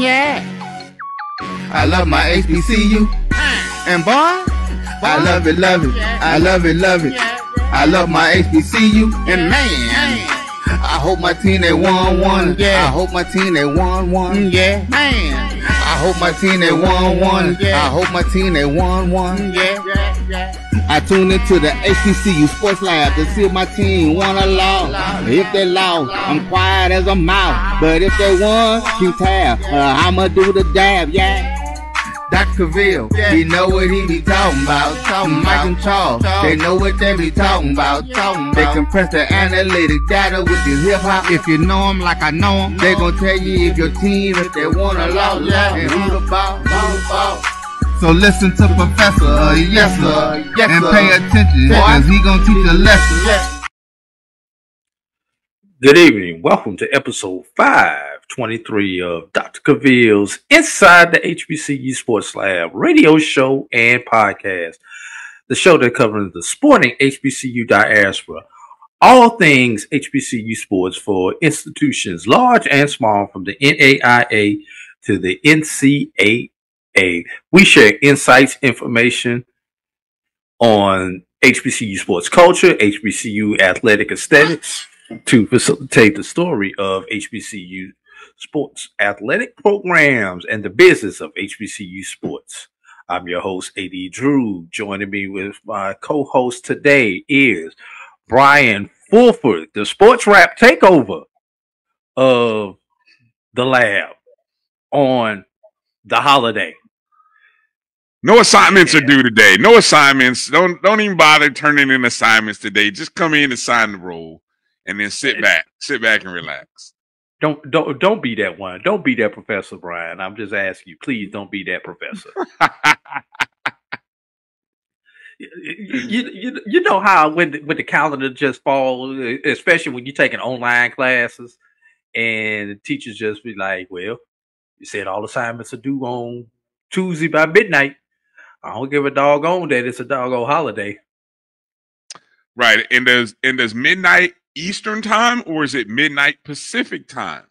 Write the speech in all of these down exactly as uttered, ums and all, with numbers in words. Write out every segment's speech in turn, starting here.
in your ass. I love my H B C U. And boy, I love it, love it. I love it, love it. I love my H B C U. And man, I hope my team they won one. Yeah. I hope my team they won one. Yeah. Man. I hope my team they won one. Yeah. I hope my team they won one. Yeah. Yeah. Yeah. I tune into the H B C U Sports Lab to see if my team won or lost. If they lost, I'm quiet as a mouse. But if they won, keep tab. Uh, I'ma do the dab, yeah. Doctor Cavil, yeah. He know what he be talking about. Talking Mike and Charles, they know what they be talking about. Talking they compress the analytic data with the hip hop. If you know them like I know them, they gon' tell you if your team, if they won or lost, yeah. And who the ball, who the ball. So listen to Professor, uh, yes sir, yes, and sir. Pay attention, because he gonna teach a lesson. Yes. Good evening. Welcome to episode five twenty-three of Doctor Cavil's Inside the H B C U Sports Lab radio show and podcast. The show that covers the sporting H B C U diaspora. All things H B C U sports for institutions large and small, from the N double A to the N C double A. A, we share insights, information on H B C U sports culture, H B C U athletic aesthetics, to facilitate the story of H B C U sports athletic programs and the business of H B C U sports. I'm your host, A D. Drew. Joining me with my co-host today is Bryan Fulford, the sports rap takeover of the lab on the holiday. No assignments yeah. are due today. No assignments. Don't don't even bother turning in assignments today. Just come in and sign the roll, and then sit back, sit back and relax. Don't don't don't be that one. Don't be that professor, Bryan. I'm just asking you, please don't be that professor. you, you, you you know how when the, when the calendar just falls, especially when you're taking online classes, and the teachers just be like, well. You said all assignments are due on Tuesday by midnight. I don't give a doggone that it's a doggone holiday. Right. And does and does midnight Eastern time, or is it midnight Pacific time?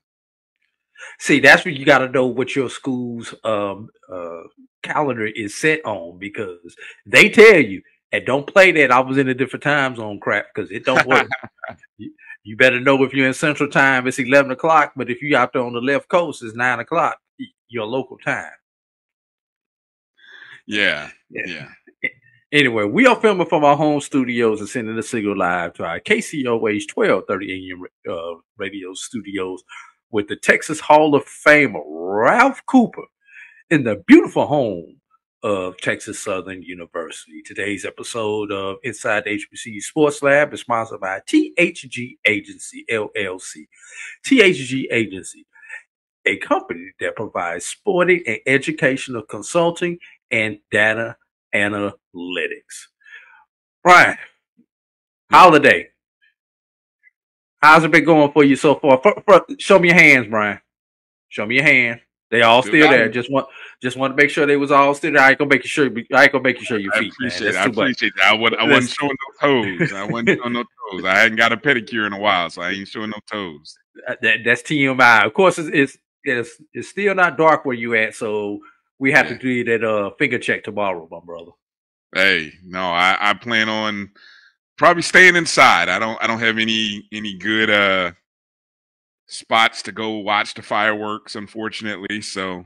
See, that's where you got to know what your school's um, uh, calendar is set on, because they tell you, and don't play that I was in a different time zone crap, because it don't work. You better know if you're in Central time, it's eleven o'clock. But if you're out there on the left coast, it's nine o'clock, your local time. Yeah, yeah. Yeah. Anyway, we are filming from our home studios and sending the signal live to our K C O H twelve thirty A M uh, radio studios with the Texas Hall of Famer Ralph Cooper in the beautiful home of Texas Southern University. Today's episode of Inside the H B C U Sports Lab is sponsored by T H G Agency, L L C. T H G Agency, a company that provides sporting and educational consulting and data analytics. Bryan, holiday. How's it been going for you so far? For, for, show me your hands, Bryan. Show me your hand. They all still there. Just want, just want to make sure they was all still there. I ain't gonna make you sure. I ain't gonna make you sure your feet. I appreciate it. I appreciate that. I wasn't, I wasn't showing no toes. I wasn't showing no toes. I hadn't got a pedicure in a while, so I ain't showing no toes. That, that's T M I. Of course, it's, it's it's it's still not dark where you at, so we have yeah. to do that uh, finger check tomorrow, my brother. Hey, no, I, I plan on probably staying inside. I don't I don't have any any good. Uh, spots to go watch the fireworks, unfortunately, so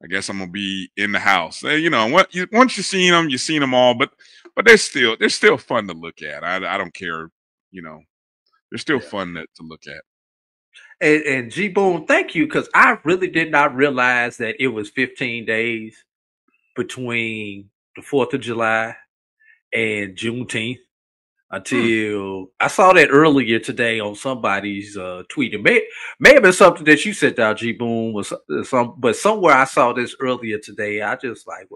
I guess I'm gonna be in the house. You know, once you've seen them, you've seen them all, but but they're still they're still fun to look at. I, I don't care, you know, they're still yeah. fun to, to look at. And, and G Boone, thank you, because I really did not realize that it was fifteen days between the fourth of July and Juneteenth. Until hmm. I saw that earlier today on somebody's uh, tweet. It may, may have been something that you sent out, G Boone, was some, but somewhere I saw this earlier today. I just like,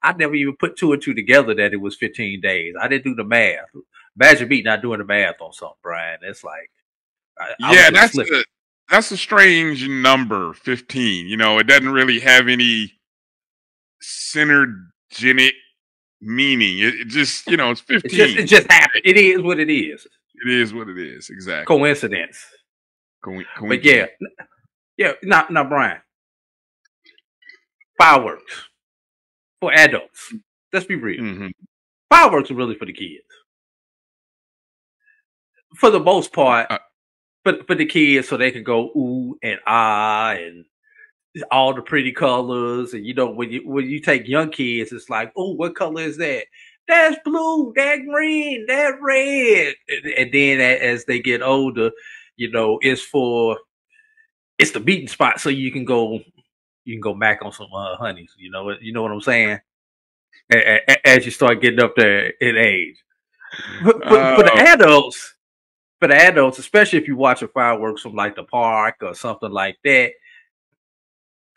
I never even put two and two together that it was fifteen days. I didn't do the math. Imagine me not doing the math on something, Bryan. It's like, I, yeah, I that's a, that's a strange number, fifteen. You know, it doesn't really have any synergenic meaning. It just, you know, it's fifteen. It just, it just happened. It is what it is. It is what it is. Exactly. Coincidence. Co coincidence. But yeah, yeah. Now, now, Bryan, fireworks for adults. Let's be real. Mm-hmm. Fireworks are really for the kids. For the most part, uh, for, for the kids, so they can go ooh and ah and all the pretty colors. And, you know, when you when you take young kids, it's like, oh, what color is that? That's blue, that green, that red. And, and then as they get older, you know, it's for, it's the meeting spot. So you can go, you can go back on some uh, honeys. You know, you know what I'm saying? As you start getting up there in age. But, but uh, for the adults, for the adults, especially if you're watching fireworks from like the park or something like that,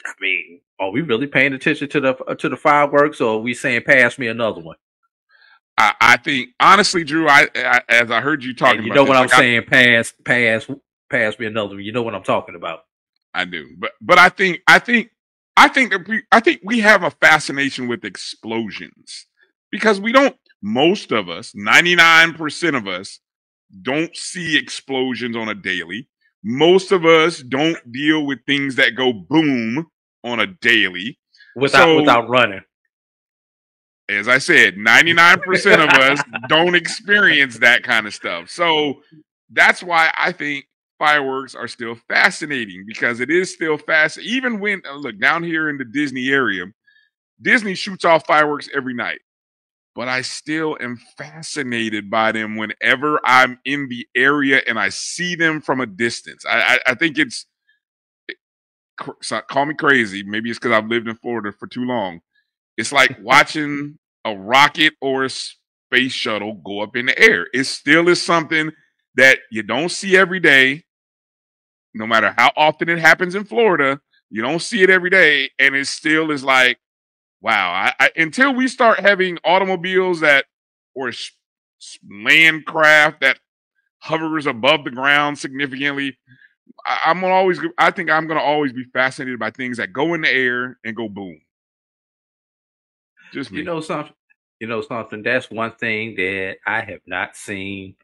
I mean, are we really paying attention to the to the fireworks, or are we saying, "Pass me another one"? I, I think honestly, Drew, I, I as I heard you talking, and you know about what this, I'm like saying, I, pass, pass, pass me another one. You know what I'm talking about. I do, but but I think I think I think that we, I think we have a fascination with explosions because we don't. Most of us, ninety-nine percent of us, don't see explosions on a daily. Most of us don't deal with things that go boom on a daily. Without, so, without running. As I said, ninety-nine percent of us don't experience that kind of stuff. So that's why I think fireworks are still fascinating, because it is still fast. Even when, look, down here in the Disney area, Disney shoots off fireworks every night. But I still am fascinated by them whenever I'm in the area and I see them from a distance. I, I, I think it's, call me crazy, maybe it's because I've lived in Florida for too long. It's like watching a rocket or a space shuttle go up in the air. It still is something that you don't see every day, no matter how often it happens in Florida. You don't see it every day, and it still is like, wow. I, I, until we start having automobiles that, or land craft that hovers above the ground significantly, I, I'm gonna always, I think I'm going to always be fascinated by things that go in the air and go boom. Just me. You know something, you know something, that's one thing that I have not seen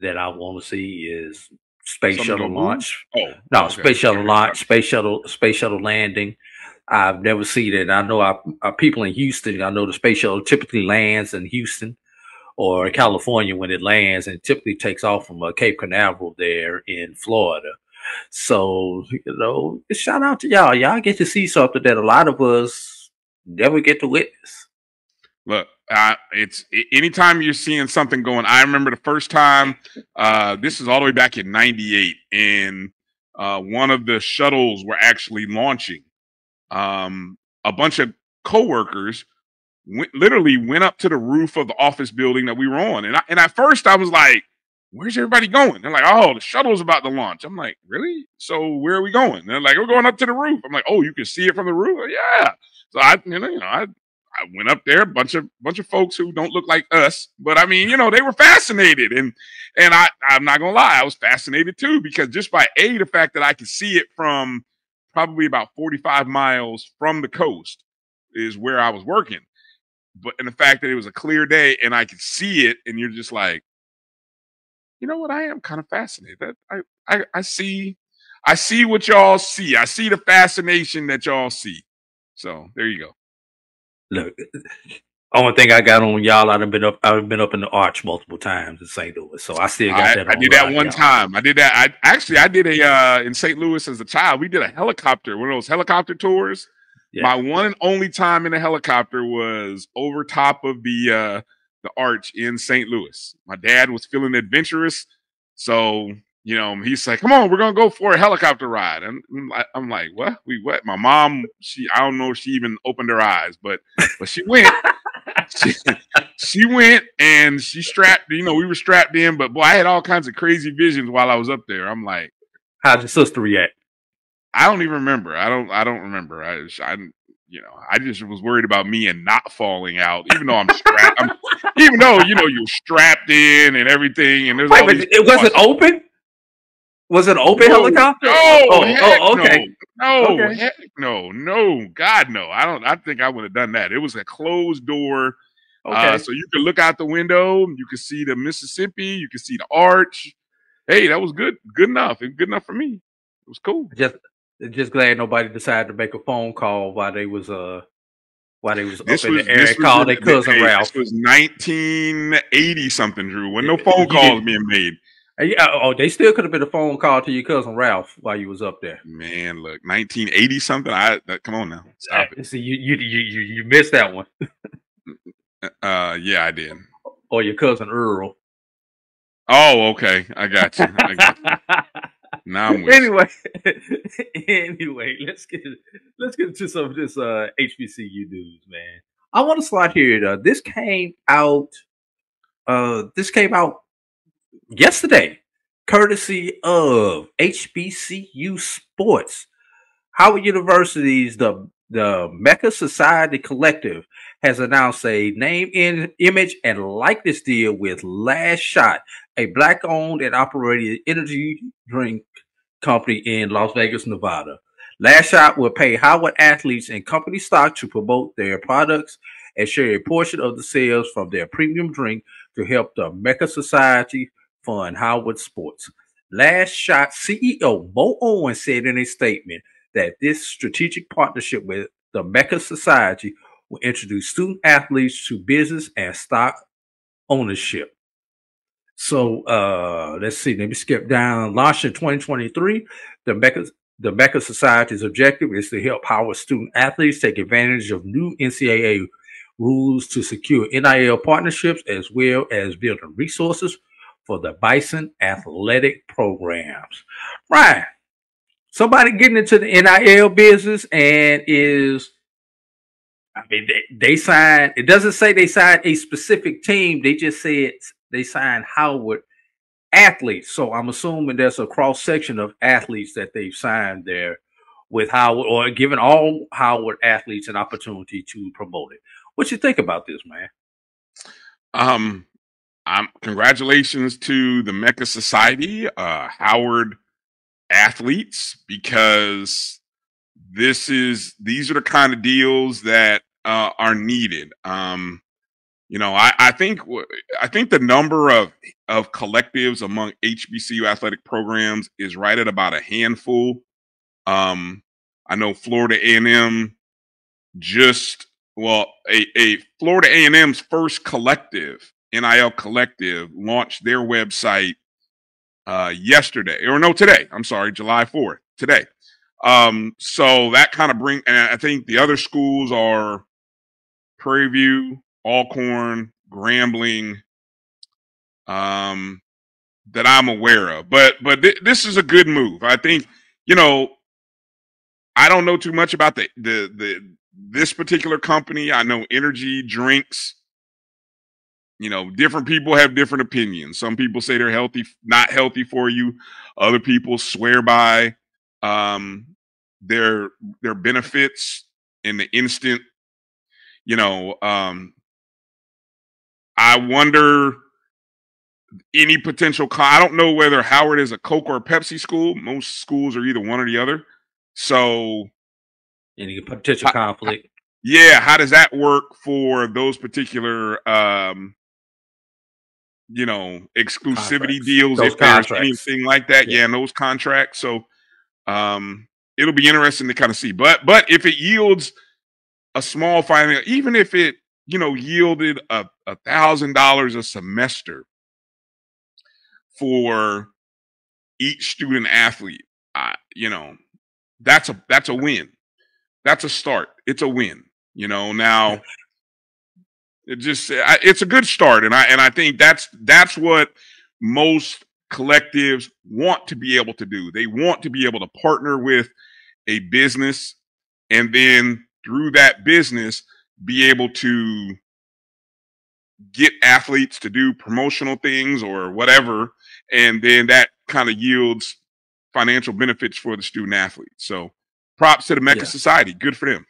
that I want to see is space something shuttle launch. Oh, no, okay. Space shuttle launch, space shuttle, space shuttle landing. I've never seen it. I know our, our people in Houston, I know the space shuttle typically lands in Houston or California when it lands, and typically takes off from uh, Cape Canaveral there in Florida. So, you know, shout out to y'all. Y'all get to see something that a lot of us never get to witness. Look, uh, it's anytime you're seeing something going, I remember the first time, uh, this is all the way back in ninety-eight, and uh, one of the shuttles were actually launching. Um, a bunch of coworkers went, literally went up to the roof of the office building that we were on. And I, and at first I was like, where's everybody going? They're like, oh, the shuttle's about to launch. I'm like, really? So where are we going? They're like, we're going up to the roof. I'm like, oh, you can see it from the roof? Like, yeah. So I, you know, you know, I, I went up there, a bunch of, bunch of folks who don't look like us, but I mean, you know, they were fascinated. And, and I, I'm not going to lie, I was fascinated too, because just by A, the fact that I could see it from probably about forty-five miles from the coast is where I was working. But and the fact that it was a clear day and I could see it, and you're just like, you know what? I am kind of fascinated. That I, I, I see, I see what y'all see. I see the fascination that y'all see. So there you go. Look, only thing I got on y'all, I've been up, I've been up in the arch multiple times in Saint Louis, so I still got I, that. I did that one time. I did that. I actually, I did a uh, in Saint Louis as a child. We did a helicopter, one of those helicopter tours. Yeah. My one and only time in a helicopter was over top of the uh, the arch in Saint Louis. My dad was feeling adventurous, so you know he's like, "Come on, we're gonna go for a helicopter ride." And I'm like, "What? We what?" My mom, she, I don't know if she even opened her eyes, but but she went. She, she went and she strapped, you know, we were strapped in, but boy, I had all kinds of crazy visions while I was up there. I'm like, how'd your sister react? I don't even remember. I don't, I don't remember. I, I, you know, I just was worried about me and not falling out, even though I'm strapped, I'm, even though, you know, you're strapped in and everything. And there's Wait, all but it wasn't open. Was it an open no, helicopter? No, oh, heck oh, okay. No, no, okay. Heck no, no, God, no. I don't. I think I would have done that. It was a closed door, okay. uh, so you could look out the window. You could see the Mississippi. You could see the arch. Hey, that was good. Good enough. It was good enough for me. It was cool. Just, just glad nobody decided to make a phone call while they was uh while they was this up was, in the air and called their cousin hey, Ralph. This was nineteen eighty something, Drew. When no phone calls being made. Yeah, oh, they still could have been a phone call to your cousin Ralph while you was up there. Man, look, nineteen eighty something. I come on now, stop uh, it. See, you you you you missed that one. uh, yeah, I did. Or your cousin Earl. Oh, okay, I got you. I got you. Now I'm with anyway, anyway, let's get let's get to some of this uh, H B C U news, man. I want to slide here. Uh, this came out. Uh, this came out. Yesterday, courtesy of H B C U Sports, Howard University's the the Mecca Society Collective has announced a name, in, image, and likeness deal with Last Shot, a black-owned and operated energy drink company in Las Vegas, Nevada. Last Shot will pay Howard athletes and company stock to promote their products and share a portion of the sales from their premium drink to help the Mecca Society fund Howard sports. Last Shot C E O Mo Owen said in a statement that this strategic partnership with the Mecca Society will introduce student athletes to business and stock ownership. So uh, let's see. Let me skip down. Launched in twenty twenty-three, the Mecca the Mecca Society's objective is to help Howard student athletes take advantage of new N C double A rules to secure N I L partnerships, as well as building resources for the Bison athletic programs. Right. Somebody getting into the N I L business and is, I mean, they, they signed, it doesn't say they signed a specific team. They just said they signed Howard athletes. So I'm assuming there's a cross section of athletes that they've signed there with Howard, or giving all Howard athletes an opportunity to promote it. What you think about this, man? Um, Um, congratulations to the Mecca Society, uh, Howard athletes, because this is these are the kind of deals that uh, are needed. Um, you know, I, I think I think the number of of collectives among H B C U athletic programs is right at about a handful. Um, I know Florida A and M just well, a, a Florida A and M's first collective, N I L Collective, launched their website uh, yesterday, or no, today. I'm sorry, July fourth, today. Um, so that kind of bring, and I think the other schools are Prairie View, Alcorn, Grambling, um, that I'm aware of. But but th this is a good move. I think, you know, I don't know too much about the the the this particular company. I know energy drinks. You know, different people have different opinions. Some people say they're healthy, not healthy for you. Other people swear by um, their their benefits in the instant. You know, um, I wonder any potential. I don't know whether Howard is a Coke or a Pepsi school. Most schools are either one or the other. So, any potential I, conflict? I, yeah, how does that work for those particular? Um, you know, exclusivity contracts. deals, those if there's anything like that. Yeah. yeah, and those contracts. So um, it'll be interesting to kind of see. But but if it yields a small financial, even if it, you know, yielded a a thousand dollars a semester for each student athlete, I, you know, that's a that's a win. That's a start. It's a win. You know, now it just it's a good start, and I and I think that's that's what most collectives want to be able to do. They want to be able to partner with a business, and then through that business, be able to get athletes to do promotional things or whatever, and then that kind of yields financial benefits for the student athlete. So, props to the Mecca yeah. Society. Good for them.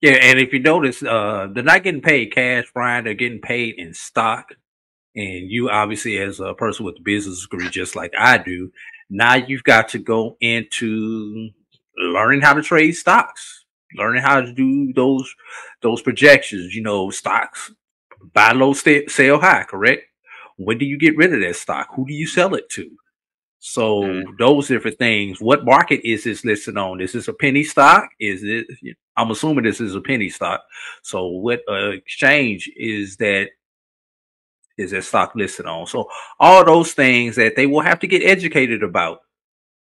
Yeah, and if you notice, uh, they're not getting paid cash, Brian. They're getting paid in stock. And you, obviously, as a person with a business degree, just like I do, now you've got to go into learning how to trade stocks, learning how to do those those projections. You know, stocks, buy low, sell high, correct? When do you get rid of that stock? Who do you sell it to? So mm-hmm. those different things. What market is this listed on? Is this a penny stock? Is it? I'm assuming this is a penny stock. So what uh, exchange is that? Is that stock listed on? So all those things that they will have to get educated about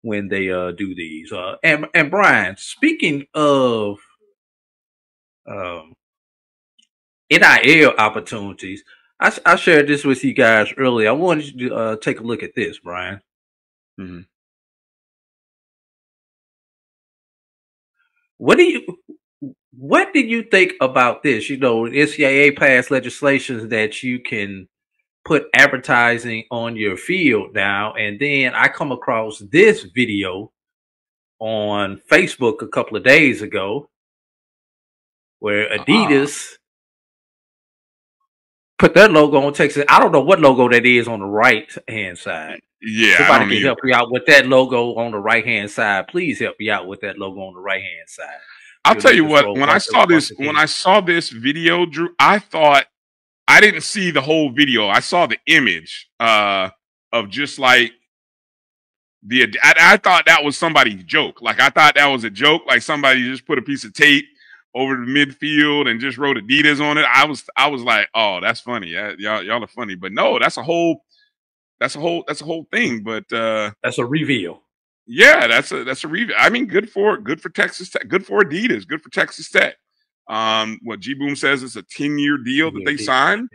when they uh, do these. Uh, and and Bryan, speaking of um, N I L opportunities, I, I shared this with you guys earlier. I wanted you to uh, take a look at this, Bryan. Mm-hmm. What do you, what did you think about this? You know, N C double A passed legislation that you can put advertising on your field now, and then I come across this video on Facebook a couple of days ago, where Adidas uh-huh. put that logo on Texas. I don't know what logo that is on the right hand side. Yeah, somebody can either. help you out with that logo on the right hand side. Please help me out with that logo on the right hand side. I'll You'll tell you what. When I saw this, when I saw this video, Drew, I thought I didn't see the whole video. I saw the image uh, of just like the. I, I thought that was somebody's joke. Like I thought that was a joke. Like somebody just put a piece of tape over the midfield and just wrote Adidas on it. I was, I was like, oh, that's funny. Y'all, y'all are funny. But no, that's a whole, that's a whole, that's a whole thing. But uh, that's a reveal. Yeah, that's a, that's a reveal. I mean, good for, good for Texas Tech, good for Adidas, good for Texas Tech. Um, what G Boom says is a ten year deal that they signed.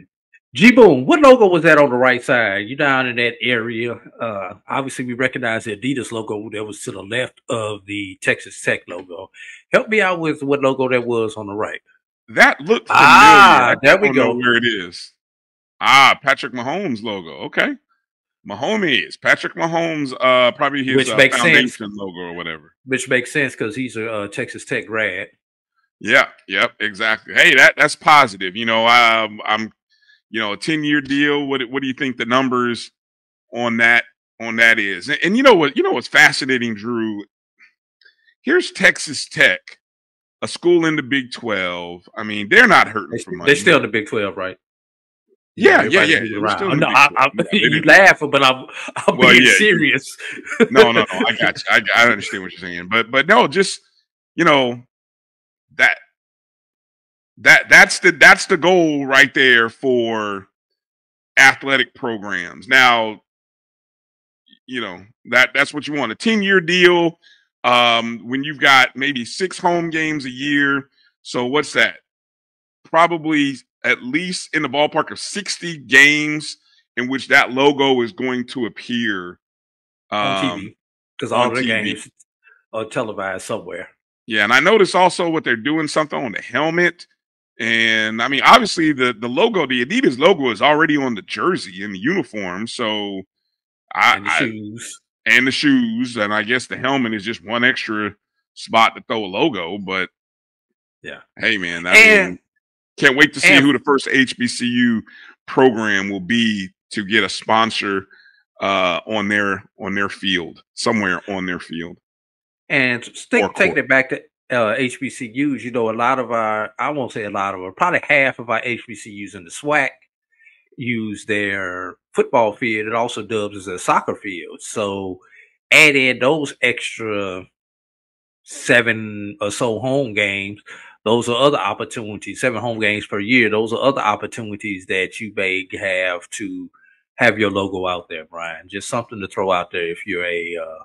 G Boom, what logo was that on the right side? You down in that area? Uh, obviously, we recognize the Adidas logo that was to the left of the Texas Tech logo. Help me out with what logo that was on the right. That looked familiar. Ah, there we go. I don't know where it is. Ah, Patrick Mahomes logo. Okay, Mahomes. Patrick Mahomes. Uh, probably his uh, foundation logo or whatever. Which makes sense because he's a uh, Texas Tech grad. Yeah. Yep. Exactly. Hey, that that's positive. You know, I'm. I'm You know, a ten year deal. What what do you think the numbers on that on that is? And, and you know what? You know what's fascinating, Drew? Here's Texas Tech, a school in the Big twelve. I mean, they're not hurting they, for money. They're still in the Big twelve, right? Yeah, yeah, yeah. yeah. Still no, I, I, yeah you laughing, but I'm I'm well, being yeah, serious. no, no, no. I got you. I, I understand what you're saying, but but no, just you know that. That that's the that's the goal right there for athletic programs. Now, you know, that that's what you want. A ten year deal um, when you've got maybe six home games a year. So what's that? Probably at least in the ballpark of sixty games in which that logo is going to appear um, on T V, because all the games are televised somewhere. Yeah, and I noticed also what they're doing something on the helmet. And I mean, obviously the the logo, the Adidas logo, is already on the jersey and the uniform. So, I and the, I, shoes. And the shoes, and I guess the helmet is just one extra spot to throw a logo. But yeah, hey man, I and, mean, can't wait to see and, who the first H B C U program will be to get a sponsor uh, on their on their field somewhere on their field. And think, taking it back to Uh, H B C Us, you know, a lot of our, I won't say a lot of our, probably half of our H B C Us in the SWAC use their football field. It also dubs as a soccer field. So add in those extra seven or so home games. Those are other opportunities, seven home games per year. Those are other opportunities that you may have to have your logo out there, Bryan. Just something to throw out there if you're a, uh,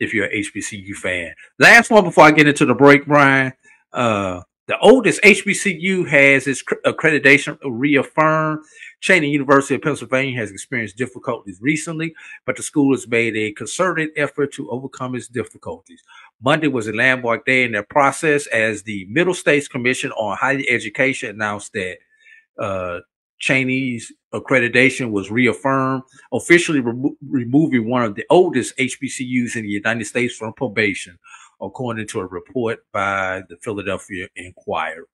if you're an H B C U fan. Last one before I get into the break, Bryan. Uh, the oldest H B C U has its accreditation reaffirmed. Cheyney University of Pennsylvania has experienced difficulties recently, but the school has made a concerted effort to overcome its difficulties. Monday was a landmark day in their process as the Middle States Commission on Higher Education announced that uh, Cheyney's accreditation was reaffirmed, officially remo removing one of the oldest H B C Us in the United States from probation, according to a report by the Philadelphia Inquirer.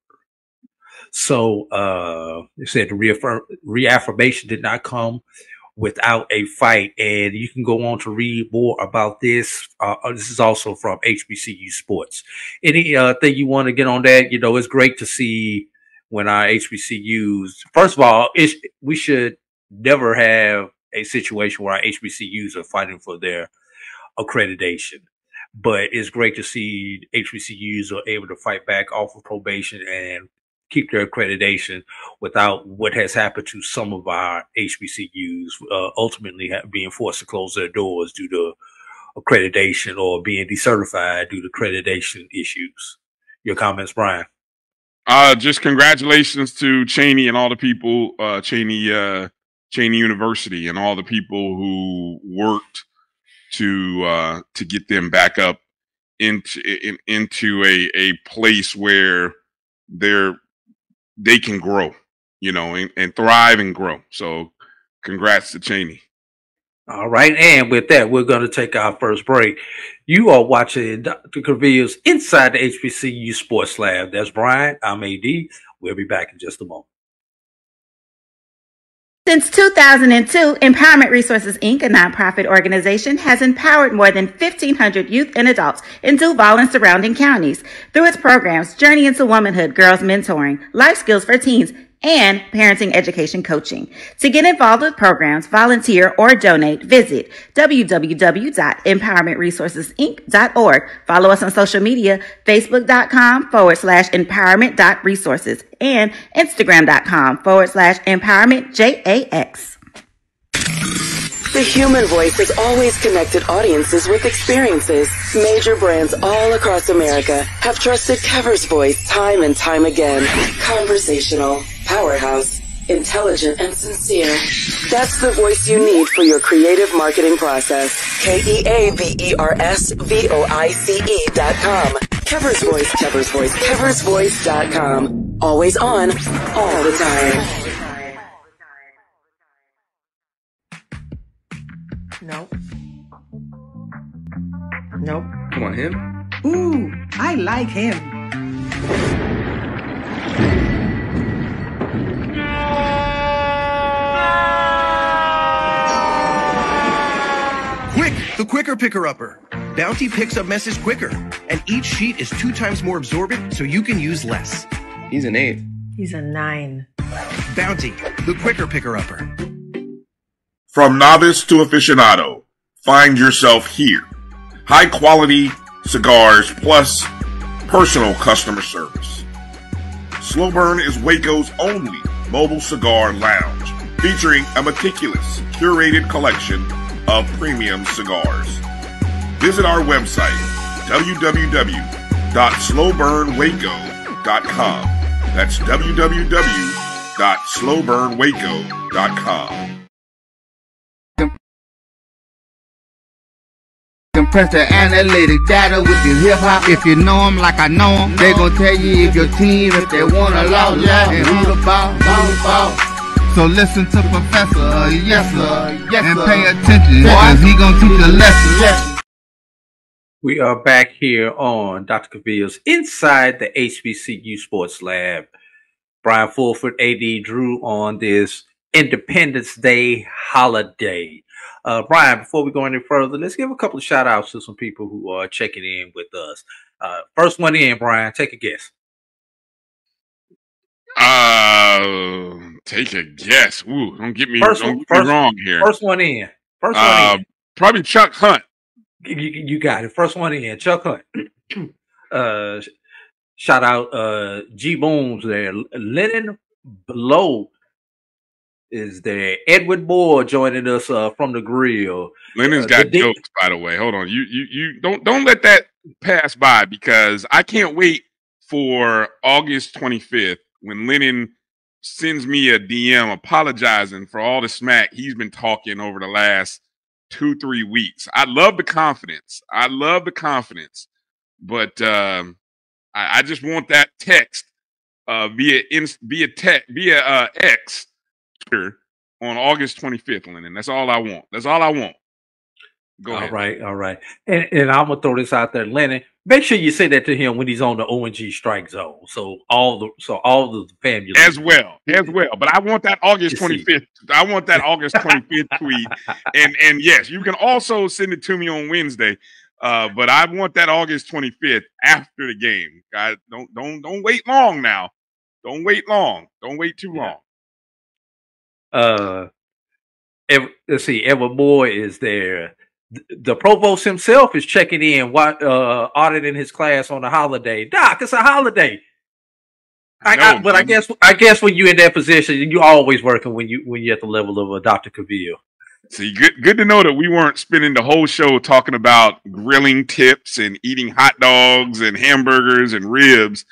So uh, it said the reaffirm reaffirmation did not come without a fight. And you can go on to read more about this. Uh, this is also from H B C U Sports. Any uh, thing you want to get on that? You know, it's great to see when our H B C Us, first of all, it's, we should never have a situation where our H B C Us are fighting for their accreditation. But it's great to see H B C Us are able to fight back off of probation and keep their accreditation without what has happened to some of our H B C Us uh, ultimately being forced to close their doors due to accreditation or being decertified due to accreditation issues. Your comments, Bryan? Uh, just congratulations to Cheyney and all the people, uh, Cheyney, uh, Cheyney University and all the people who worked to uh, to get them back up into in, into a, a place where they're they can grow, you know, and, and thrive and grow. So congrats to Cheyney. All right. And with that, we're going to take our first break. You are watching Doctor Cavil's Inside the H B C U Sports Lab. That's Bryan. I'm A D. We'll be back in just a moment. Since two thousand two, Empowerment Resources, Incorporated, a nonprofit organization, has empowered more than fifteen hundred youth and adults in Duval and surrounding counties through its programs Journey into Womanhood, Girls Mentoring, Life Skills for Teens, and Parenting Education Coaching. To get involved with programs, volunteer, or donate, visit w w w dot empowerment resources inc dot org. Follow us on social media, facebook.com forward slash empowerment.resources and instagram.com forward slash empowermentjax. The human voice has always connected audiences with experiences. Major brands all across America have trusted Cover's voice time and time again. Conversational, powerhouse, intelligent, and sincere. That's the voice you need for your creative marketing process. K E A V E R S V O I C E dot com. Cover's voice, Cover's voice, Cover's voice dot com. Always on, all the time. Nope. Nope. Come on, him. Ooh, I like him. Quick, the quicker picker-upper. Bounty picks up messes quicker, and each sheet is two times more absorbent, so you can use less. He's an eight. He's a nine. Bounty, the quicker picker-upper. From novice to aficionado, find yourself here. High quality cigars plus personal customer service. Slow Burn is Waco's only mobile cigar lounge, featuring a meticulous, curated collection of premium cigars. Visit our website, w w w dot slow burn waco dot com. That's w w w dot slow burn waco dot com. Compress the analytic data with your hip-hop. If you know them like I know them, they gon' tell you if your team, if they want to loud loud and who the ball, who the ball. So listen to Professor, yes sir, yes, and pay attention, cause he gon' teach a lesson. Yes. We are back here on Doctor Cavil's Inside the H B C U Sports Lab. Bryan Fulford, A D. Drew on this Independence Day holiday. Uh, Bryan, before we go any further, let's give a couple of shout outs to some people who are checking in with us. Uh, first one in, Bryan, take a guess. Uh, take a guess. Ooh, don't get me, first, don't get first, me wrong here. First one in. First one uh, in. Probably Chuck Hunt. You, you got it. First one in, Chuck Hunt. uh, shout out uh, G Booms there. Lennon Below is there. Edward Moore joining us uh, from the grill. Lennon's uh, got jokes, by the way. Hold on. You you you don't don't let that pass by, because I can't wait for August twenty-fifth when Lennon sends me a D M apologizing for all the smack he's been talking over the last two, three weeks. I love the confidence. I love the confidence. But um, I, I just want that text uh, via via tech via uh, X on August twenty-fifth, Lennon. That's all I want. That's all I want. Go ahead. All right, all right. And, and I'm going to throw this out there, Lennon. Make sure you say that to him when he's on the O N G strike zone. So all the so all the family. As well, as well. But I want that August twenty-fifth. I want that August twenty-fifth tweet. And, and yes, you can also send it to me on Wednesday. Uh, but I want that August twenty-fifth after the game. Guys, don't, don't, don't wait long now. Don't wait long. Don't wait too long. Yeah. Uh, let's see, Edward Moore is there. The provost himself is checking in, what, uh, auditing his class on a holiday. Doc, it's a holiday. I, no, I, but I guess I guess when you're in that position, you're always working when you when you're at the level of uh, Doctor Cavil. See, good good to know that we weren't spending the whole show talking about grilling tips and eating hot dogs and hamburgers and ribs,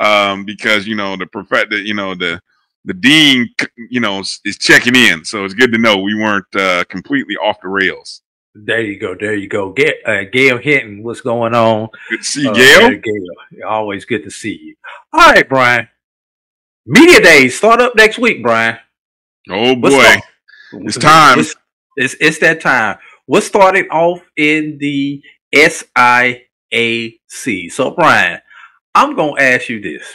um, because you know the perfect, you know the the dean, you know, is checking in. So it's good to know we weren't uh, completely off the rails. There you go. There you go. Get uh, Gail Hinton. What's going on? Good to see uh, Gail. Gail. Always good to see you. All right, Brian. Media days start up next week, Brian. Oh boy, it's time. It's, it's it's that time. We're starting off in the S I A C. So, Brian, I'm gonna ask you this: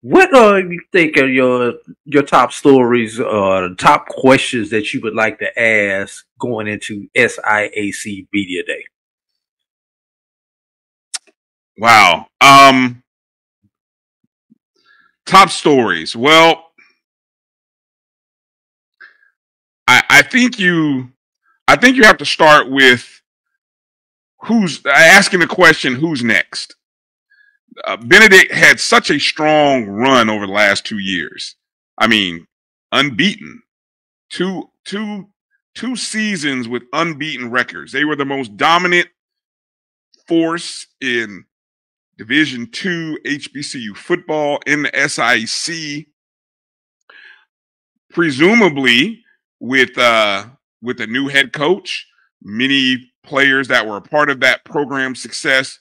what are you think are your your top stories or uh, top questions that you would like to ask going into S I A C Media Day? Wow. Um. Top stories. Well, I, I think you, I think you have to start with who's asking the question, who's next? Uh, Benedict had such a strong run over the last two years. I mean, unbeaten, two, two, two seasons with unbeaten records. They were the most dominant force in Division two H B C U football in the S I A C, presumably with uh, with a new head coach, many players that were a part of that program's success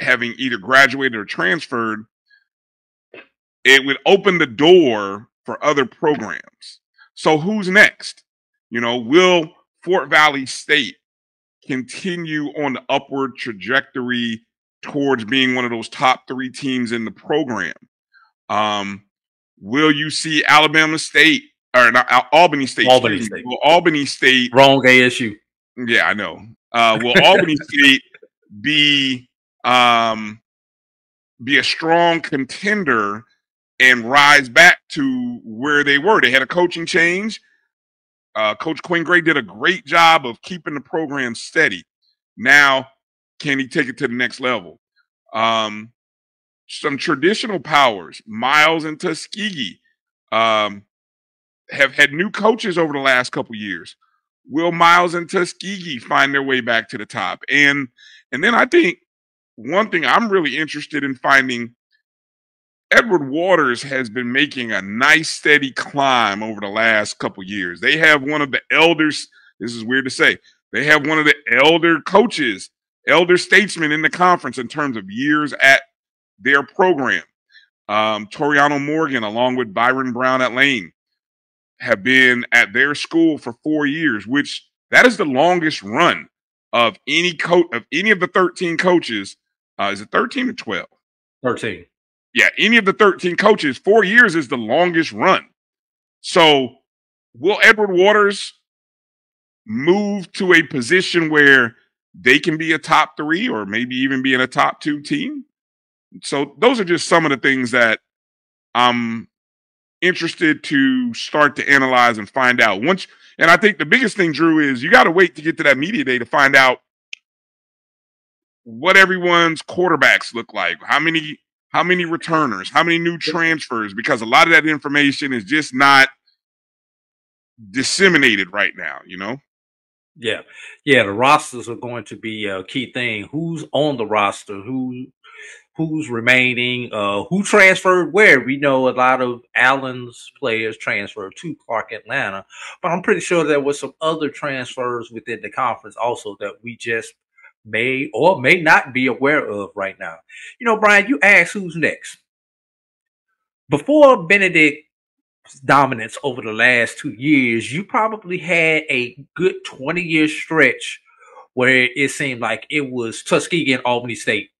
having either graduated or transferred. It would open the door for other programs. So who's next? You know, will Fort Valley State continue on the upward trajectory towards being one of those top three teams in the program? Um, will you see Alabama State or not, Albany State? Albany State. Will Albany State. Wrong A S U. Yeah, I know. Uh, will Albany State be um, be a strong contender and rise back to where they were? They had a coaching change. Uh, Coach Quinn Gray did a great job of keeping the program steady. Now, can he take it to the next level? Um, some traditional powers, Miles and Tuskegee, um, have had new coaches over the last couple of years. Will Miles and Tuskegee find their way back to the top? And, and then I think one thing I'm really interested in finding, Edward Waters has been making a nice steady climb over the last couple of years. They have one of the elders, this is weird to say, they have one of the elder coaches, elder statesman in the conference in terms of years at their program. Um, Toriano Morgan, along with Byron Brown at Lane, have been at their school for four years, which that is the longest run of any coach of any of the thirteen coaches. Uh, is it thirteen or twelve? Thirteen. Yeah, any of the thirteen coaches, four years is the longest run. So, will Edward Waters move to a position where they can be a top three or maybe even be in a top two team? So those are just some of the things that I'm interested to start to analyze and find out. Once, and I think the biggest thing, Drew, is you got to wait to get to that media day to find out what everyone's quarterbacks look like, how many, how many returners, how many new transfers, because a lot of that information is just not disseminated right now, you know? Yeah, yeah. The rosters are going to be a key thing. Who's on the roster? Who, who's remaining? Uh, who transferred where? We know a lot of Allen's players transferred to Clark Atlanta, but I'm pretty sure there were some other transfers within the conference also that we just may or may not be aware of right now. You know, Brian, you asked who's next. Before Benedict dominance over the last two years, you probably had a good twenty year stretch where it seemed like it was Tuskegee and Albany State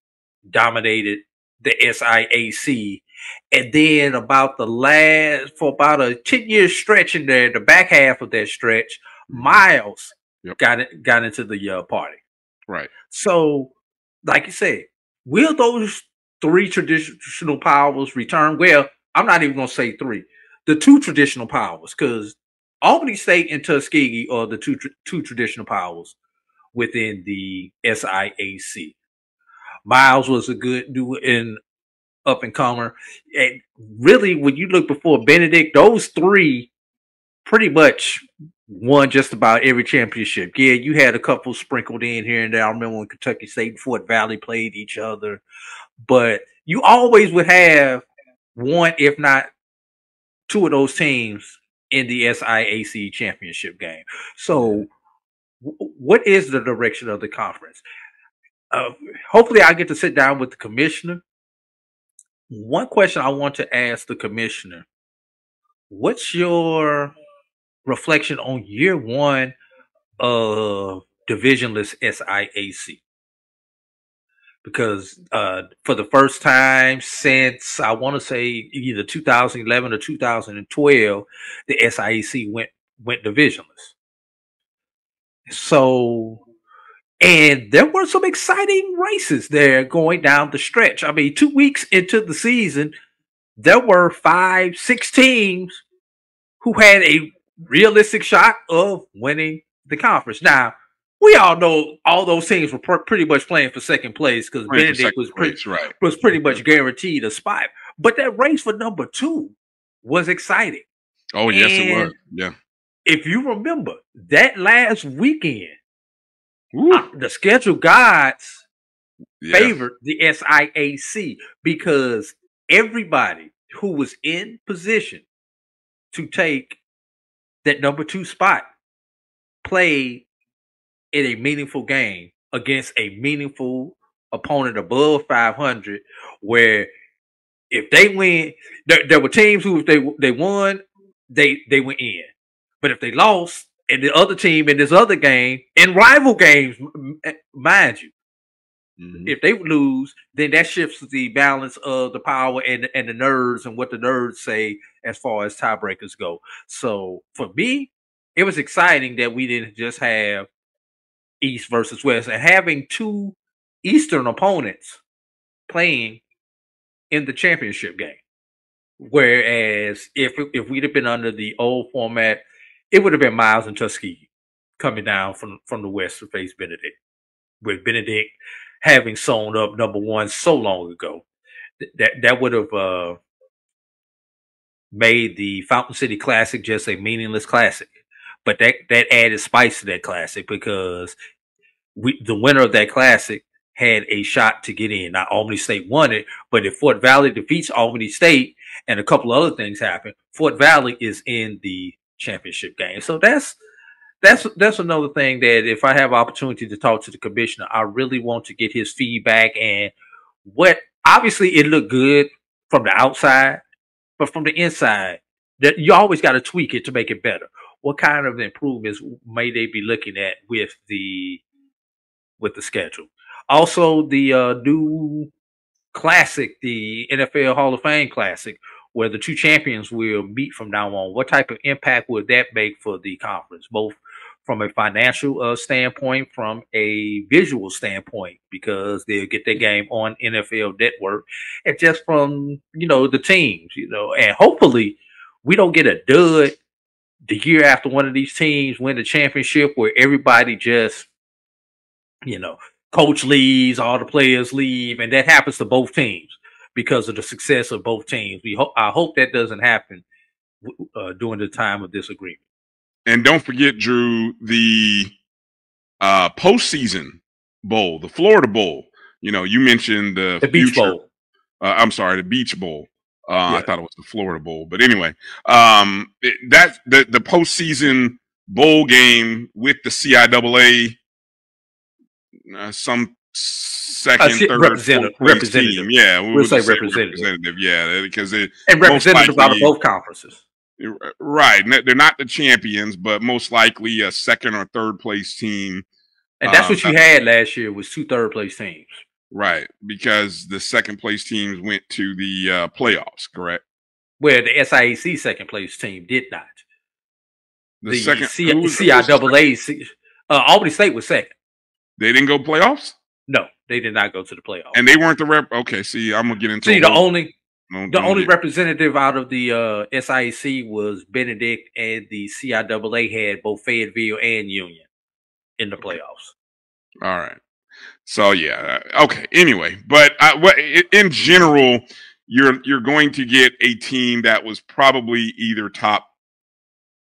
dominated the S I A C. And then about the last, for about a ten year stretch in there, the back half of that stretch, Miles yep. got it, got into the uh, party. Right. So, like you said, will those three traditional powers return? Well, I'm not even going to say three. The two traditional powers, because Albany State and Tuskegee are the two, two traditional powers within the S I A C. Miles was a good new and up and comer. And really, when you look before Benedict, those three pretty much won just about every championship. Yeah, you had a couple sprinkled in here and there. I remember when Kentucky State and Fort Valley played each other. But you always would have one, if not two of those teams in the S I A C championship game. So what is the direction of the conference? Uh, hopefully I get to sit down with the commissioner. One question I want to ask the commissioner, what's your reflection on year one of divisionless S I A C? Because uh, for the first time since, I want to say, either two thousand eleven or two thousand twelve, the S I A C went went divisionless. So, and there were some exciting races there going down the stretch. I mean, two weeks into the season, there were five, six teams who had a realistic shot of winning the conference. Now, we all know all those teams were pr pretty much playing for second place because Benedict was pretty, place, right. was pretty much guaranteed a spot. But that race for number two was exciting. Oh, and yes, it was. Yeah. If you remember, that last weekend, uh, the schedule gods yeah. favored the S I A C because everybody who was in position to take that number two spot played in a meaningful game against a meaningful opponent above five hundred, where if they win, there, there were teams who if they they won, they they went in. But if they lost, and the other team in this other game, in rival games, mind you, mm-hmm. if they lose, then that shifts the balance of the power and and the nerds and what the nerds say as far as tiebreakers go. So for me, it was exciting that we didn't just have East versus West, and having two Eastern opponents playing in the championship game. Whereas if if we'd have been under the old format, it would have been Miles and Tuskegee coming down from, from the West to face Benedict, with Benedict having sewn up number one so long ago. That, that would have uh, made the Fountain City Classic just a meaningless classic. But that, that added spice to that classic because we, the winner of that classic had a shot to get in. Now, Albany State won it, but if Fort Valley defeats Albany State and a couple of other things happen, Fort Valley is in the championship game. So that's that's that's another thing that if I have opportunity to talk to the commissioner, I really want to get his feedback and what obviously it looked good from the outside, but from the inside, that you always got to tweak it to make it better. What kind of improvements may they be looking at with the with the schedule? Also, the uh, new classic, the N F L Hall of Fame Classic, where the two champions will meet from now on. What type of impact would that make for the conference, both from a financial uh, standpoint, from a visual standpoint, because they'll get their game on N F L Network, and just from you know the teams, you know, and hopefully we don't get a dud the year after one of these teams win the championship where everybody just, you know, coach leaves, all the players leave, and that happens to both teams because of the success of both teams. We ho- I hope that doesn't happen uh, during the time of this agreement. And don't forget, Drew, the uh, postseason bowl, the Florida Bowl. You know, you mentioned the, the Beach future, Bowl. Uh, I'm sorry, the Beach Bowl. Uh, yeah. I thought it was the Florida Bowl, but anyway, um, it, that the the postseason bowl game with the C I A A, uh, some second, uh, third, representative, representative. Team. Yeah, we we'll would say representative. representative, yeah, because it and representatives out of both conferences, right? They're not the champions, but most likely a second or third place team, and that's um, what you that's had last year was two third place teams. Right, because the second-place teams went to the uh, playoffs, correct? Well, the S I A C second-place team did not. The, the second, C who was C I A A, second? Uh, Albany State was second. They didn't go playoffs? No, they did not go to the playoffs. And they weren't the rep? Okay, see, I'm going to get into it. See, the only, Don't the only it. representative out of the uh, S I A C was Benedict, and the C I A A had both Fayetteville and Union in the playoffs. All right. So, yeah. Okay. Anyway, but I, in general, you're you're going to get a team that was probably either top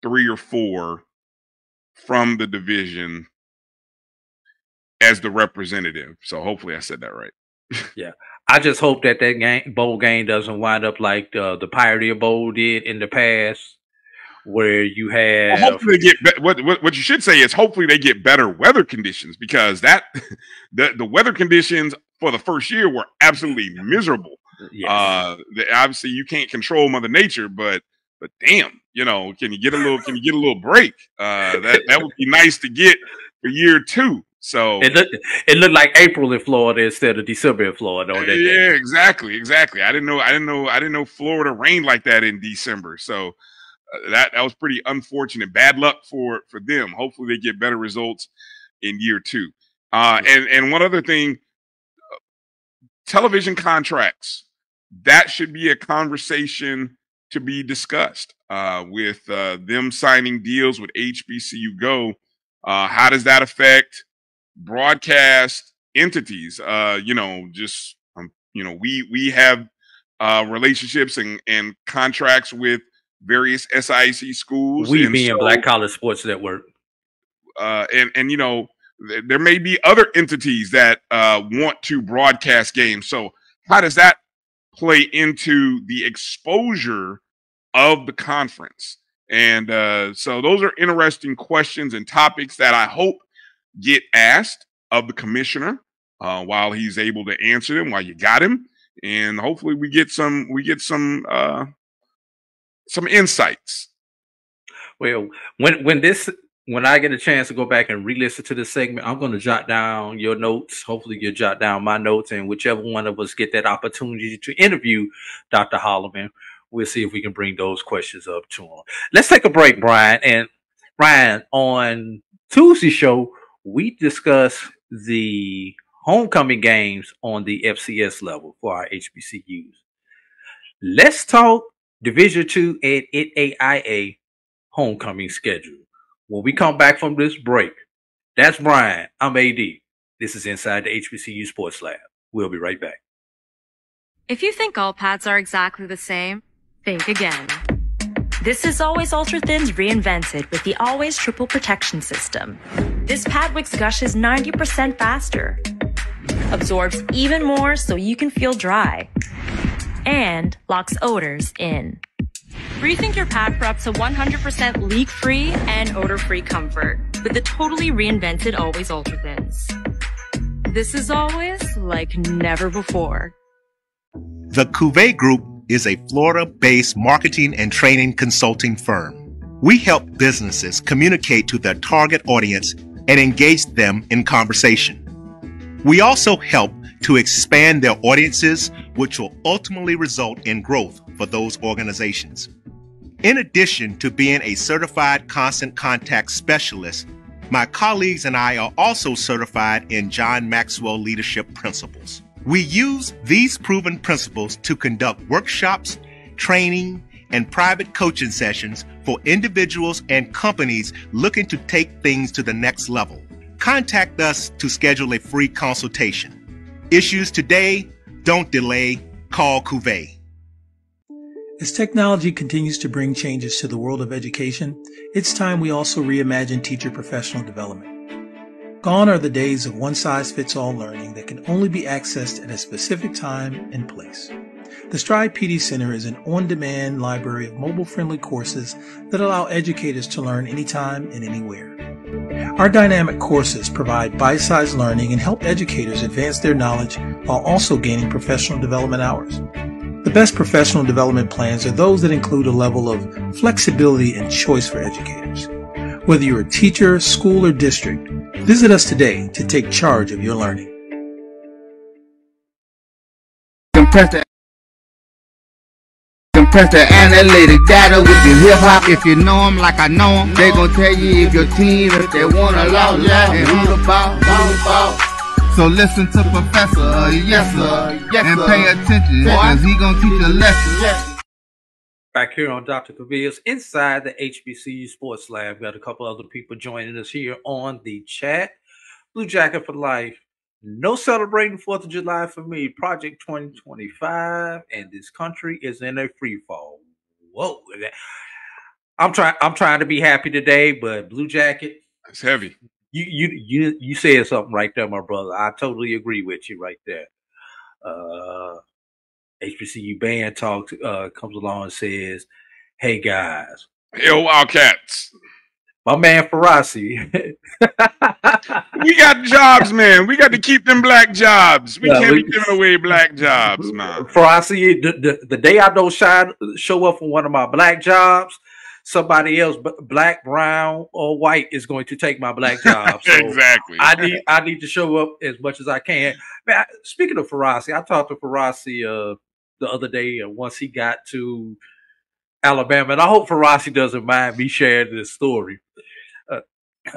three or four from the division as the representative. So hopefully I said that right. Yeah. I just hope that that game, bowl game doesn't wind up like the, the Pioneer Bowl did in the past, where you have. Well, hopefully, they get what, what what you should say is hopefully they get better weather conditions, because that the the weather conditions for the first year were absolutely miserable. Yes. Uh, obviously, you can't control Mother Nature, but but damn, you know, can you get a little can you get a little break? Uh, that that would be nice to get for year two. So it looked it looked like April in Florida instead of December in Florida on that yeah, day. Yeah, exactly, exactly. I didn't know, I didn't know, I didn't know Florida rained like that in December. So uh, that that was pretty unfortunate. Bad luck for for them. Hopefully, they get better results in year two. Uh, and and one other thing, television contracts. That should be a conversation to be discussed uh, with uh, them signing deals with H B C U Go. Uh, how does that affect broadcast entities? Uh, you know, just, um, you know, we, we have, uh, relationships and, and contracts with various S I A C schools. We being so, Black College Sports Network. Uh, and, and, you know, th there may be other entities that, uh, want to broadcast games. So how does that play into the exposure of the conference? And, uh, so those are interesting questions and topics that I hope get asked of the commissioner uh, while he's able to answer them, while you got him, and hopefully we get some we get some uh, some insights. Well, when when this when I get a chance to go back and re-listen to this segment, I'm going to jot down your notes. Hopefully, you jot down my notes, and whichever one of us get that opportunity to interview Doctor Holloman, we'll see if we can bring those questions up to him. Let's take a break, Brian. And Brian, on Tuesday's show, we discuss the homecoming games on the F C S level for our H B C Us. Let's talk Division two and N double A I homecoming schedule. When we come back from this break, that's Brian. I'm A D. This is Inside the H B C U Sports Lab. We'll be right back. If you think all pads are exactly the same, think again. This is Always Ultra Thins reinvented with the Always Triple Protection System. This pad wicks gushes ninety percent faster, absorbs even more so you can feel dry, and locks odors in. Rethink your pad for up to one hundred percent leak-free and odor-free comfort with the totally reinvented Always Ultra Thins. This is always like never before. The Cuvée Group is a Florida-based marketing and training consulting firm. We help businesses communicate to their target audience and engage them in conversation. We also help to expand their audiences, which will ultimately result in growth for those organizations. In addition to being a certified constant contact specialist, my colleagues and I are also certified in John Maxwell Leadership Principles. We use these proven principles to conduct workshops, training, and private coaching sessions for individuals and companies looking to take things to the next level. Contact us to schedule a free consultation. Issues today, don't delay, call Cuvée. As technology continues to bring changes to the world of education, it's time we also reimagine teacher professional development. Gone are the days of one-size-fits-all learning that can only be accessed at a specific time and place. The Stride P D Center is an on-demand library of mobile-friendly courses that allow educators to learn anytime and anywhere. Our dynamic courses provide bite-sized learning and help educators advance their knowledge while also gaining professional development hours. The best professional development plans are those that include a level of flexibility and choice for educators. Whether you're a teacher, school, or district, visit us today to take charge of your learning. Compress the, compress the analytic data with your hip-hop. If you know them like I know them, they gon' tell you if your team, if they want to loud, yeah, and who the ball, who the ball. So listen to Professor, yes sir, yes, and pay attention, because he gonna teach a lesson. Yes. Back here on Doctor Cavil's Inside the H B C U Sports Lab. We got a couple other people joining us here on the chat. Blue Jacket for life. No celebrating fourth of July for me. Project twenty twenty-five and this country is in a free fall. Whoa. I'm trying I'm trying to be happy today, but Blue Jacket, it's heavy. You you you you said something right there, my brother. I totally agree with you right there. Uh H B C U Band Talk uh comes along and says, "Hey guys, yo Wildcats." My man Ferrazzi. We got jobs, man. We got to keep them black jobs. We yeah, can't we, be giving away black jobs, man. Ferrazzi, the, the, the day I don't shine, show up for one of my black jobs, somebody else, black, brown, or white, is going to take my black job. So exactly. I need I need to show up as much as I can. Man, I, speaking of Ferrazzi, I talked to Ferrazzi uh, the other day, and uh, once he got to Alabama, and I hope Ferrazzi doesn't mind me sharing this story. Uh,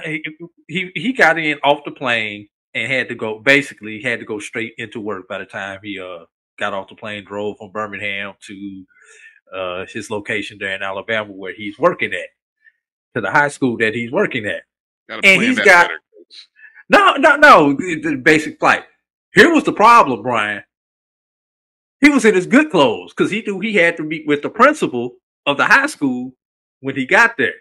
he, he he got in off the plane and had to go. Basically, had to go straight into work. By the time he uh got off the plane, drove from Birmingham to uh his location there in Alabama, where he's working at, to the high school that he's working at. Gotta and he's got better. no, no, no. The basic flight. Here was the problem, Bryan. He was in his good clothes because he knew he had to meet with the principal of the high school when he got there.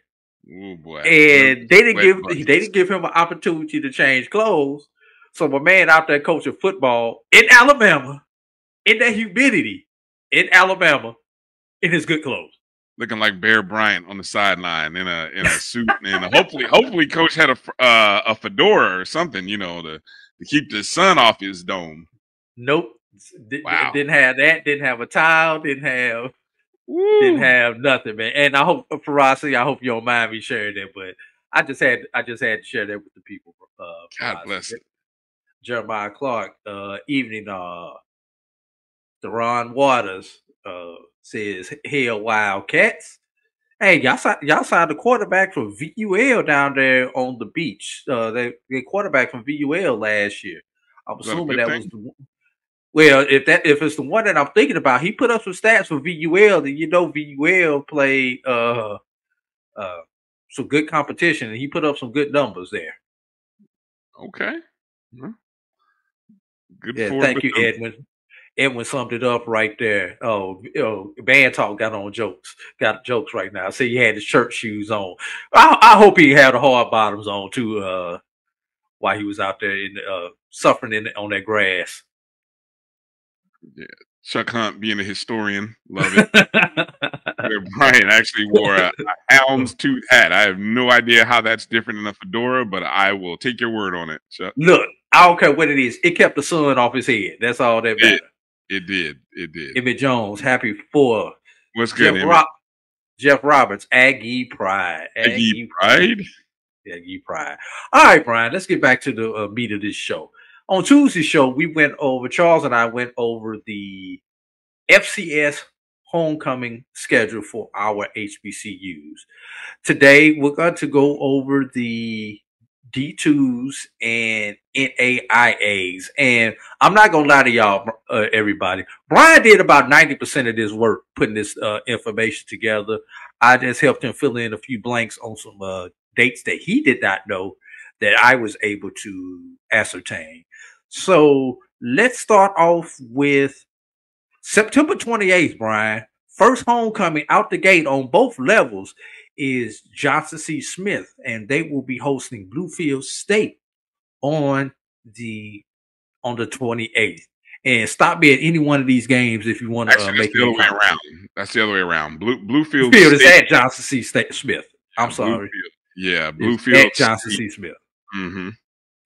Ooh, boy. And they didn't give they didn't give him an opportunity to change clothes. So my man out there coaching football in Alabama, in that humidity, in Alabama, in his good clothes, looking like Bear Bryant on the sideline in a in a suit, and hopefully hopefully coach had a uh, a fedora or something, you know, to to keep the sun off his dome. Nope, D wow. didn't have that. Didn't have a towel. Didn't have. Woo. Didn't have nothing, man. And I hope, Ferrazzi, I hope you don't mind me sharing that, but I just had, I just had to share that with the people. Uh, God Ferrazzi. Bless. Jeremiah Clark, uh, evening. Uh, Deron Waters uh, says, "Hell, Wildcats! Hey, y'all, y'all signed the quarterback from V U L down there on the beach. Uh, they, they quarterback from V U L last year. I'm assuming that was the." Well, if that if it's the one that I'm thinking about, he put up some stats for V U L. Then you know V U L played uh, uh, some good competition, and he put up some good numbers there. Okay, good. Yeah, thank you, them. Edwin. Edwin summed it up right there. Oh, you know, Band Talk got on jokes, got jokes right now. I said he had his church shoes on. I, I hope he had the hard bottoms on too, uh, while he was out there in uh, suffering in on that grass. Yeah, Chuck Hunt being a historian, love it. Bryan actually wore a, a hound's tooth hat. I have no idea how that's different than a fedora, but I will take your word on it, Chuck. Look, I don't care what it is. It kept the sun off his head. That's all that mattered. It did. It did. Emmett Jones, happy for what's good, Jeff, Ro Jeff Roberts, Aggie Pride, Aggie, Aggie Pride, Aggie Pride. All right, Bryan, let's get back to the uh, meat of this show. On Tuesday's show, we went over, Charles and I went over the F C S homecoming schedule for our H B C Us. Today, we're going to go over the D twos and N A I As. And I'm not going to lie to y'all, uh, everybody. Bryan did about ninety percent of this work, putting this uh, information together. I just helped him fill in a few blanks on some uh, dates that he did not know that I was able to ascertain. So let's start off with September twenty-eighth, Bryan. First homecoming out the gate on both levels is Johnson C. Smith, and they will be hosting Bluefield State on the on the twenty-eighth. And stop me at any one of these games if you want to uh, make it. That's the other way around. That's the other way around. Blue, Bluefield, Bluefield State is at Johnson C. State, Smith. I'm sorry. Bluefield. Yeah, Bluefield at Johnson State. C. Smith. Mm-hmm.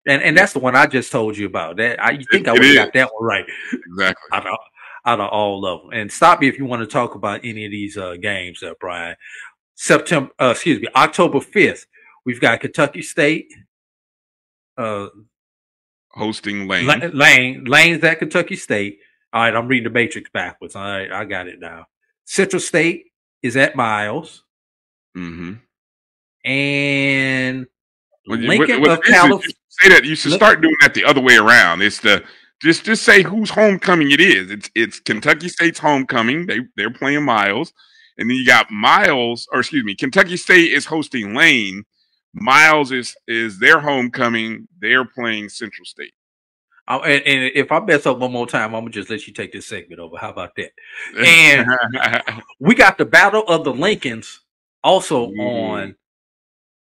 And and that's the one I just told you about. That I you think it, I would have got that one right. Exactly. Out of, out of all of them. And stop me if you want to talk about any of these uh, games, uh, Bryan. September, uh, excuse me, October fifth. We've got Kentucky State uh, hosting Lane. La Lane, Lane's at Kentucky State. All right, I'm reading the Matrix backwards. All right, I got it now. Central State is at Miles. Mm-hmm. And Lincoln what, what, of California. Say that you should Look. start doing that the other way around. It's the just just say whose homecoming it is. It's it's Kentucky State's homecoming. They they're playing Miles, and then you got Miles, or excuse me, Kentucky State is hosting Lane. Miles is is their homecoming. They're playing Central State. I, and, and if I mess up one more time, I'm gonna just let you take this segment over. How about that? And we got the Battle of the Lincolns also mm. on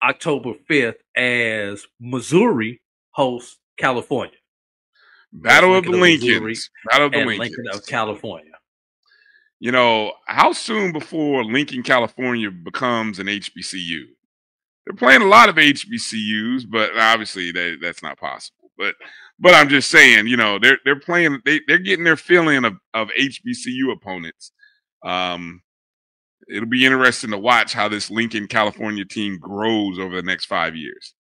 October fifth as Missouri hosts California. Battle of the Lincolns. Battle of the Lincolns. Lincoln of California. You know, how soon before Lincoln, California becomes an H B C U? They're playing a lot of H B C Us, but obviously that, that's not possible. But but I'm just saying, you know, they're they're playing they they're getting their feeling of, of H B C U opponents. Um It'll be interesting to watch how this Lincoln, California team grows over the next five years.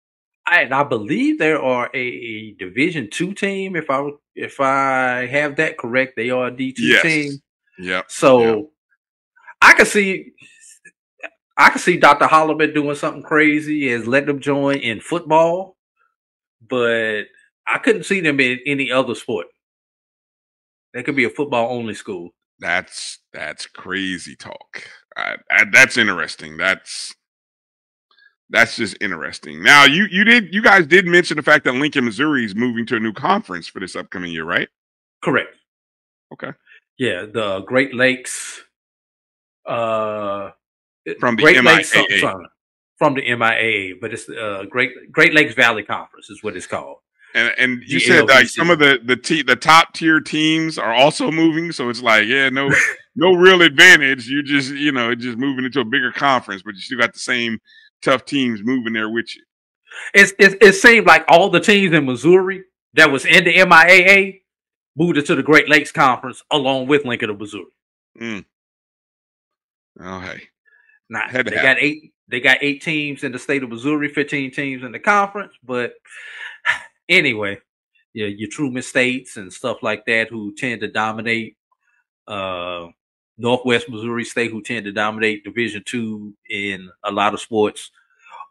I, and I believe there are a, a Division two team. If I if I have that correct, they are a D two yes. team. Yeah. So yep. I could see I could see Doctor Holloman doing something crazy as letting them join in football, but I couldn't see them in any other sport. They could be a football only school. That's that's crazy talk. I, I, that's interesting. That's that's just interesting. Now you you did you guys did mention the fact that Lincoln, Missouri is moving to a new conference for this upcoming year, right? Correct. Okay. Yeah, the Great Lakes. Uh, from the Great Lakes, sorry, from the M I A A, but it's the uh, Great Great Lakes Valley Conference is what it's called. And and you said like some of the the te the top tier teams are also moving, so it's like yeah, no no real advantage. You just you know just moving into a bigger conference, but you still got the same tough teams moving there with you. It's, it it seemed like all the teams in Missouri that was in the M I A A moved into the Great Lakes Conference along with Lincoln of Missouri. Mm. Oh hey, nah, they got eight they got eight teams in the state of Missouri, fifteen teams in the conference, but. Anyway, yeah, your Truman States and stuff like that who tend to dominate uh, Northwest Missouri State, who tend to dominate Division two in a lot of sports,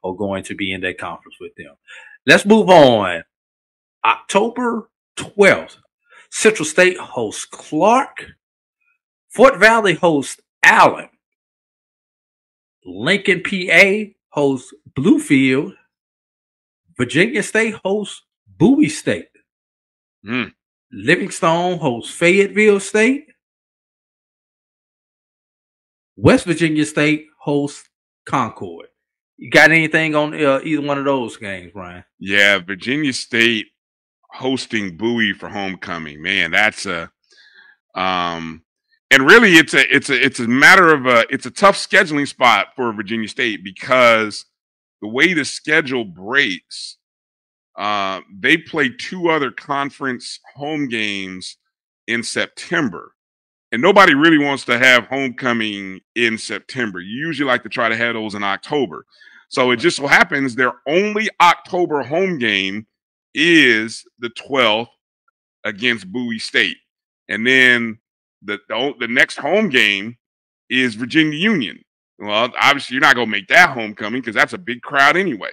are going to be in that conference with them. Let's move on. October twelfth, Central State hosts Clark. Fort Valley hosts Allen. Lincoln, P A hosts Bluefield. Virginia State hosts Bowie State. Mm. Livingstone hosts Fayetteville State. West Virginia State hosts Concord. You got anything on uh, either one of those games, Brian? Yeah, Virginia State hosting Bowie for homecoming. Man, that's a um, and really it's a it's a it's a matter of a it's a tough scheduling spot for Virginia State because the way the schedule breaks. Uh, they play two other conference home games in September. And nobody really wants to have homecoming in September. You usually like to try to have those in October. So it just so happens their only October home game is the twelfth against Bowie State. And then the, the, the next home game is Virginia Union. Well, obviously you're not going to make that homecoming because that's a big crowd anyway.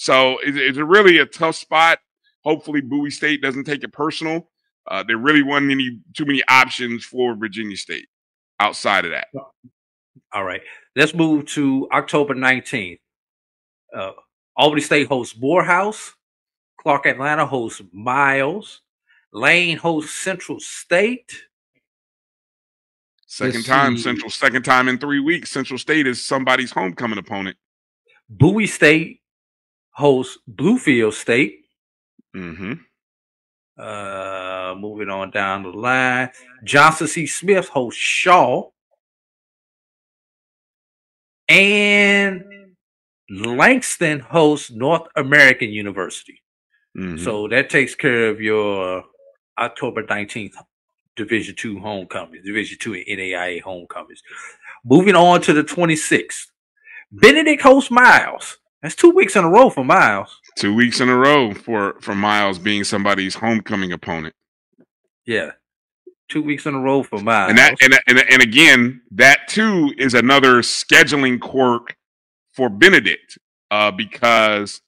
So it's really a tough spot. Hopefully Bowie State doesn't take it personal. Uh, there really wasn't any too many options for Virginia State outside of that. All right. Let's move to October nineteenth. Uh, Albany State hosts Morehouse. Clark Atlanta hosts Miles. Lane hosts Central State. Second time, Central, second time in three weeks. Central State is somebody's homecoming opponent. Bowie State hosts Bluefield State. Mm-hmm. Uh, moving on down the line. Johnson C. Smith hosts Shaw. And Langston hosts North American University. Mm-hmm. So that takes care of your October nineteenth Division two homecomings, Division two and N A I A homecomings. Moving on to the twenty-sixth. Benedict hosts Miles. That's two weeks in a row for Miles. Two weeks in a row for, for Miles being somebody's homecoming opponent. Yeah. Two weeks in a row for Miles. And, that, and, and, and again, that too is another scheduling quirk for Benedict uh, because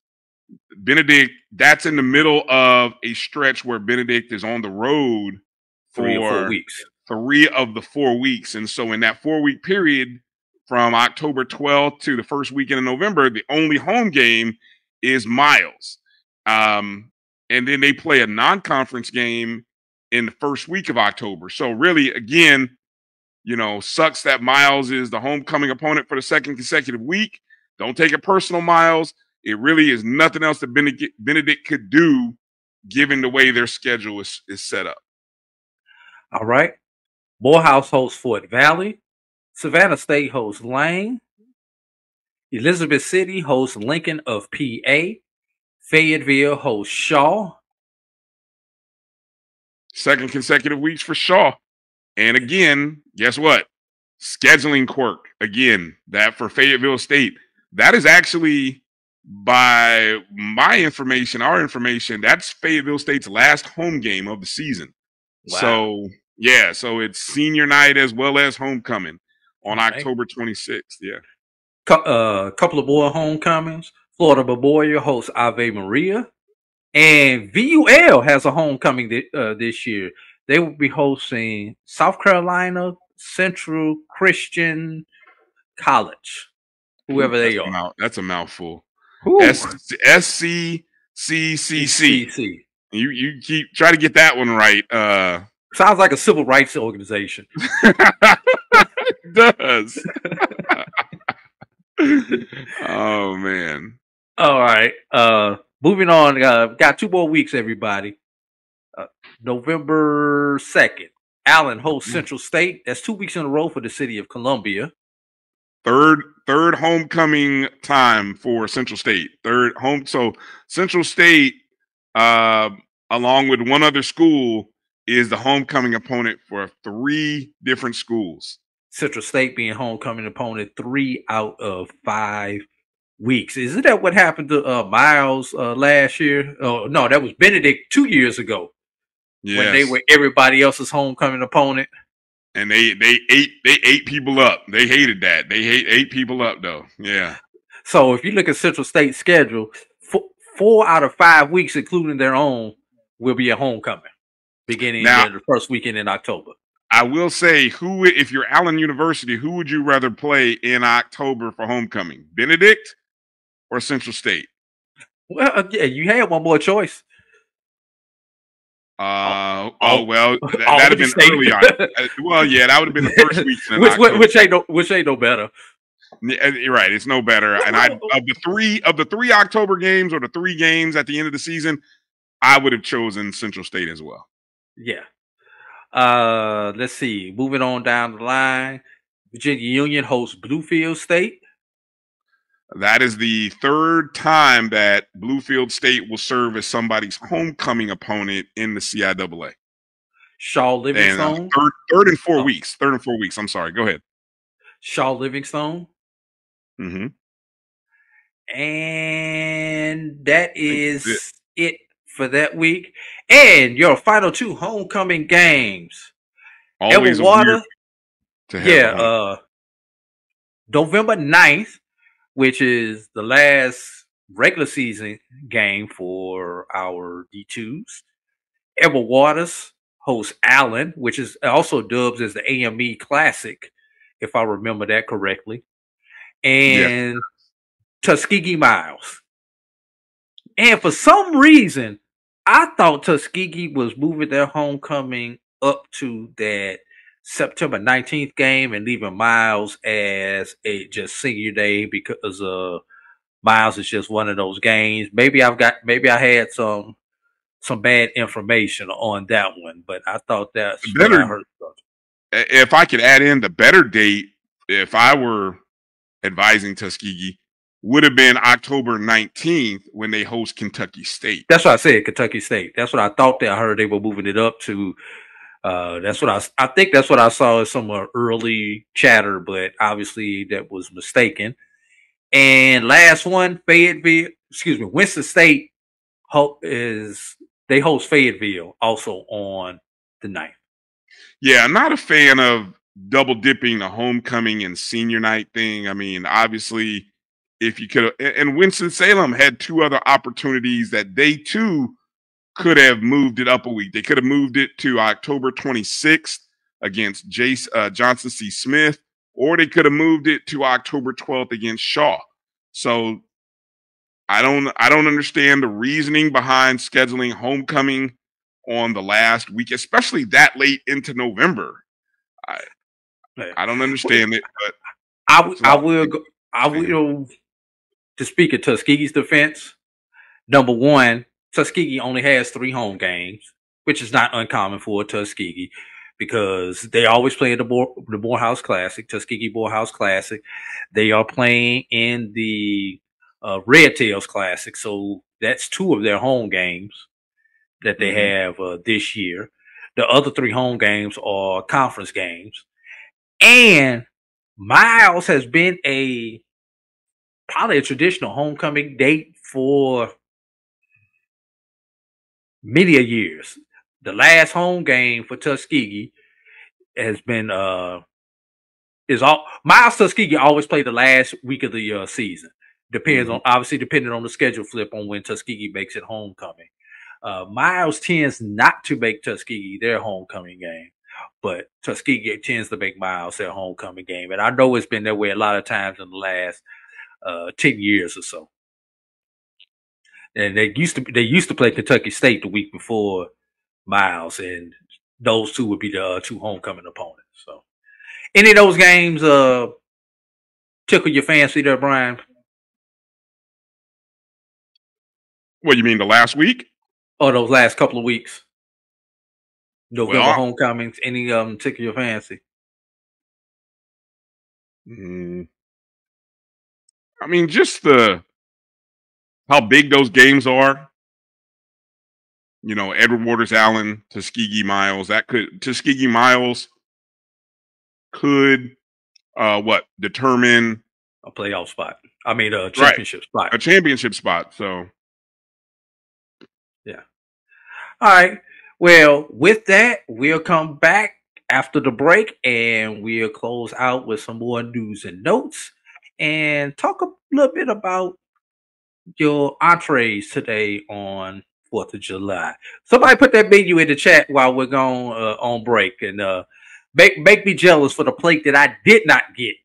Benedict, that's in the middle of a stretch where Benedict is on the road for three, four weeks. three of the four weeks. And so in that four-week period from October twelfth to the first weekend of November, the only home game is Miles. Um, and then they play a non-conference game in the first week of October. So really, again, you know, sucks that Miles is the homecoming opponent for the second consecutive week. Don't take it personal, Miles. It really is nothing else that Benedict, Benedict could do given the way their schedule is, is set up. All right. Morehouse hosts Fort Valley. Savannah State hosts Lane. Elizabeth City hosts Lincoln of P A. Fayetteville hosts Shaw. Second consecutive weeks for Shaw. And again, guess what? Scheduling quirk. Again, that for Fayetteville State. That is actually, by my information, our information, that's Fayetteville State's last home game of the season. Wow. So, yeah, so it's senior night as well as homecoming on right. October twenty-sixth. Yeah. A uh, couple of more homecomings. Florida Boboia hosts Ave Maria. And V U L has a homecoming th uh, this year. They will be hosting South Carolina Central Christian College, whoever Ooh, they are. Mouth, that's a mouthful. S C C C C. You you keep try to get that one right. Uh, Sounds like a civil rights organization. It does. Oh man. All right. Uh, moving on. Uh, got two more weeks, everybody. Uh, November second, Allen hosts Central State. That's two weeks in a row for the city of Columbia. Third, third homecoming time for Central State. Third home. So Central State, uh, along with one other school, is the homecoming opponent for three different schools. Central State being homecoming opponent three out of five weeks. Isn't that what happened to uh, Miles uh, last year? Oh no, that was Benedict two years ago. Yes. When they were everybody else's homecoming opponent. And they they ate they ate people up. They hated that. They hate ate people up though. Yeah. So if you look at Central State's schedule, four, four out of five weeks, including their own, will be a homecoming beginning now, the first weekend in October. I will say, who if you're Allen University, who would you rather play in October for homecoming, Benedict or Central State? Well, yeah, you had one more choice. Uh, oh, well, that would have been State. Early on. Well, yeah, that would have been the first week. which, which, ain't no, which ain't no better. You're right. It's no better. And I, of the three, of the three October games or the three games at the end of the season, I would have chosen Central State as well. Yeah. Uh, let's see. Moving on down the line, Virginia Union hosts Bluefield State. That is the third time that Bluefield State will serve as somebody's homecoming opponent in the C I A A. Shaw Livingstone. And, uh, third, third and four oh. weeks. Third and four weeks. I'm sorry. Go ahead. Shaw Livingstone. Mm-hmm. And that is it. it for that week. And your final two homecoming games. Always Water. Yeah. Uh, November ninth. Which is the last regular season game for our D twos. Edward Waters hosts Allen, which is also dubbed as the A M E Classic, if I remember that correctly. And yeah. Tuskegee Miles. And for some reason, I thought Tuskegee was moving their homecoming up to that September nineteenth game and leaving Miles as a just senior day, because uh Miles is just one of those games. Maybe I've got maybe I had some some bad information on that one, but I thought that's better. What I heard. If I could add in the better date, if I were advising Tuskegee, would have been October nineteenth when they host Kentucky State. That's what I said, Kentucky State. That's what I thought that I heard they were moving it up to. Uh, that's what I, I think that's what I saw as some early chatter, but obviously that was mistaken. And last one, Fayetteville, excuse me, Winston State is, they host Fayetteville also on the ninth. Yeah, I'm not a fan of double dipping the homecoming and senior night thing. I mean, obviously if you could have. And Winston-Salem had two other opportunities that they too could have moved it up a week. They could have moved it to October twenty-sixth against Jace, uh, Johnson C. Smith, or they could have moved it to October twelfth against Shaw. So I don't, I don't understand the reasoning behind scheduling homecoming on the last week, especially that late into November. I, I don't understand it. But I, w I will go, I will to speak at Tuskegee's defense. Number one, Tuskegee only has three home games, which is not uncommon for Tuskegee because they always play at the, More, the Morehouse Classic, Tuskegee Morehouse Classic. They are playing in the uh, Red Tails Classic, so that's two of their home games that they mm-hmm. have uh, this year. The other three home games are conference games. And Miles has been a probably a traditional homecoming date for many a years. The last home game for Tuskegee has been uh is all Miles Tuskegee always play the last week of the uh, season. Depends mm-hmm. on obviously depending on the schedule flip on when Tuskegee makes it homecoming. Uh, Miles tends not to make Tuskegee their homecoming game, but Tuskegee tends to make Miles their homecoming game. And I know it's been that way a lot of times in the last uh, ten years or so. And they used to they used to play Kentucky State the week before Miles, and those two would be the uh, two homecoming opponents. So any of those games uh, tickle your fancy there, Bryan? What, you mean the last week? Oh, those last couple of weeks. November well, homecomings, any um tickle your fancy? I mean, just the how big those games are. You know, Edward Waters Allen, Tuskegee Miles. That could Tuskegee Miles could uh what determine a playoff spot. I mean a championship right, spot. A championship spot. So yeah. All right. Well, with that, we'll come back after the break and we'll close out with some more news and notes and talk a little bit about your entrees today on fourth of July. Somebody put that menu in the chat while we're going uh, on break and uh, make, make me jealous for the plate that I did not get.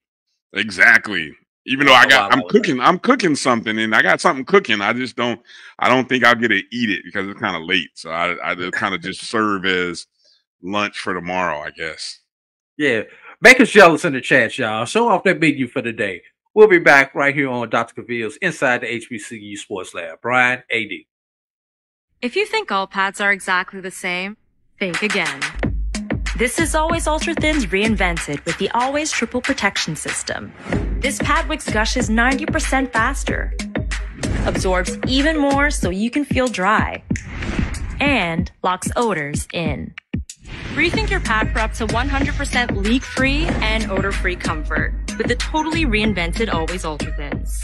Exactly. Even though I got, I'm cooking, I'm cooking something, and I got something cooking. I just don't, I don't think I'll get to eat it because it's kind of late. So I, I kind of just serve as lunch for tomorrow, I guess. Yeah, make us jealous in the chat, y'all. Show off that menu for the day. We'll be back right here on Doctor Cavil's Inside the H B C U Sports Lab. Bryan, A D. If you think all pads are exactly the same, think again. This is Always Ultra Thins reinvented with the Always Triple Protection System. This pad wicks gushes ninety percent faster, absorbs even more so you can feel dry, and locks odors in. Rethink your pad for up to one hundred percent leak-free and odor-free comfort with the totally reinvented Always Ultra Thins.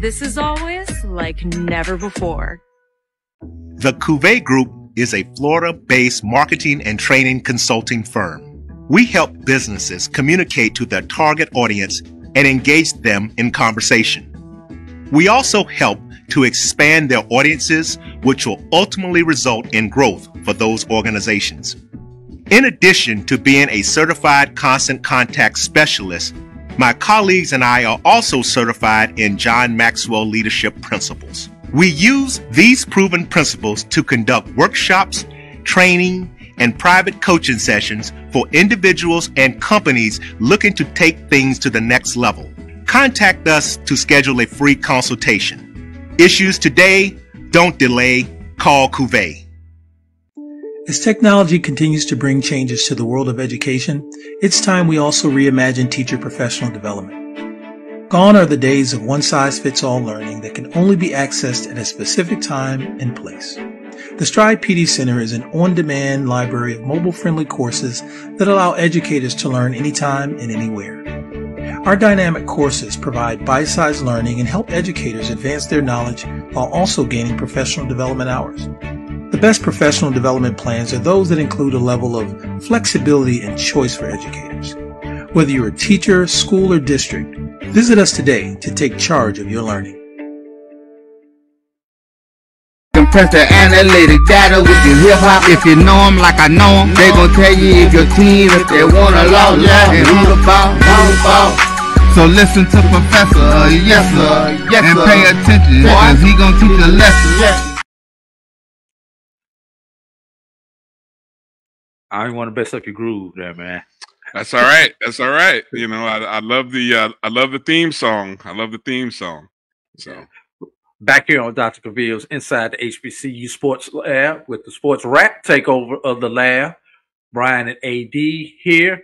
This is always like never before. The Cuvée Group is a Florida-based marketing and training consulting firm. We help businesses communicate to their target audience and engage them in conversation. We also help to expand their audiences, which will ultimately result in growth for those organizations. In addition to being a certified constant contact specialist, my colleagues and I are also certified in John Maxwell Leadership Principles. We use these proven principles to conduct workshops, training, and private coaching sessions for individuals and companies looking to take things to the next level. Contact us to schedule a free consultation. Issues today, don't delay, call Cuvée. As technology continues to bring changes to the world of education, it's time we also reimagine teacher professional development. Gone are the days of one-size-fits-all learning that can only be accessed at a specific time and place. The Stride P D Center is an on-demand library of mobile-friendly courses that allow educators to learn anytime and anywhere. Our dynamic courses provide bite-sized learning and help educators advance their knowledge while also gaining professional development hours. The best professional development plans are those that include a level of flexibility and choice for educators. Whether you're a teacher, school, or district, Visit us today to take charge of your learning. Compress the analytic data with your hip hop. If you know them like I know them, they gon' tell you if you're clean, if they want a law, yeah, and who the ball, who the ball. So listen to Professor, uh, yes sir, yes, and pay attention, cause he gon' teach a lesson. Yes. I don't want to mess up your groove there, man. That's all right. That's all right. You know, I, I love the uh, I love the theme song. I love the theme song. So. Yeah. Back here on Doctor Cavil's Inside the H B C U Sports Lab with the sports rap takeover of the lab. Bryan and A D here.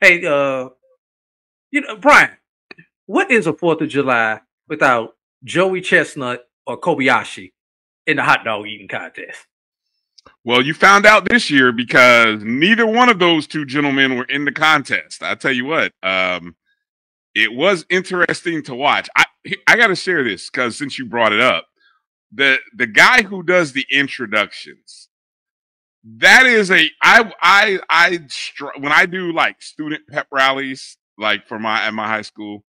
Hey, uh, you know, Bryan, what is a fourth of July without Joey Chestnut or Kobayashi in the hot dog eating contest? Well, you found out this year because neither one of those two gentlemen were in the contest. I tell you what, um, it was interesting to watch. I I got to share this because since you brought it up, the the guy who does the introductions, that is a I I I when I do like student pep rallies like for my at my high school,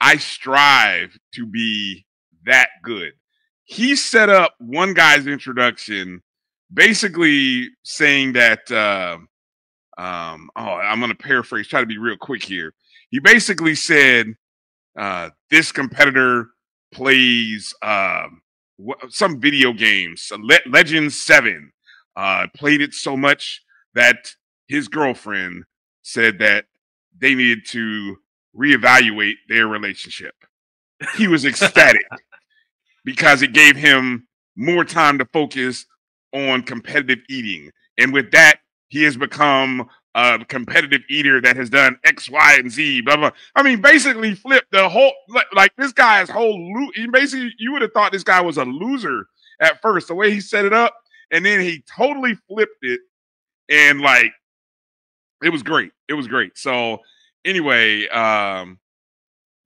I strive to be that good. He set up one guy's introduction, basically saying that uh, um, oh I'm gonna paraphrase, try to be real quick here. He basically said, Uh, this competitor plays um, some video games, Le Legend seven. Uh, played it so much that his girlfriend said that they needed to reevaluate their relationship. He was ecstatic because it gave him more time to focus on competitive eating. And with that, he has become a competitive eater that has done X, Y, and Z, blah, blah. I mean, basically flipped the whole, like this guy's whole, he basically, you would have thought this guy was a loser at first, the way he set it up. And then he totally flipped it. And like, it was great. It was great. So anyway, um,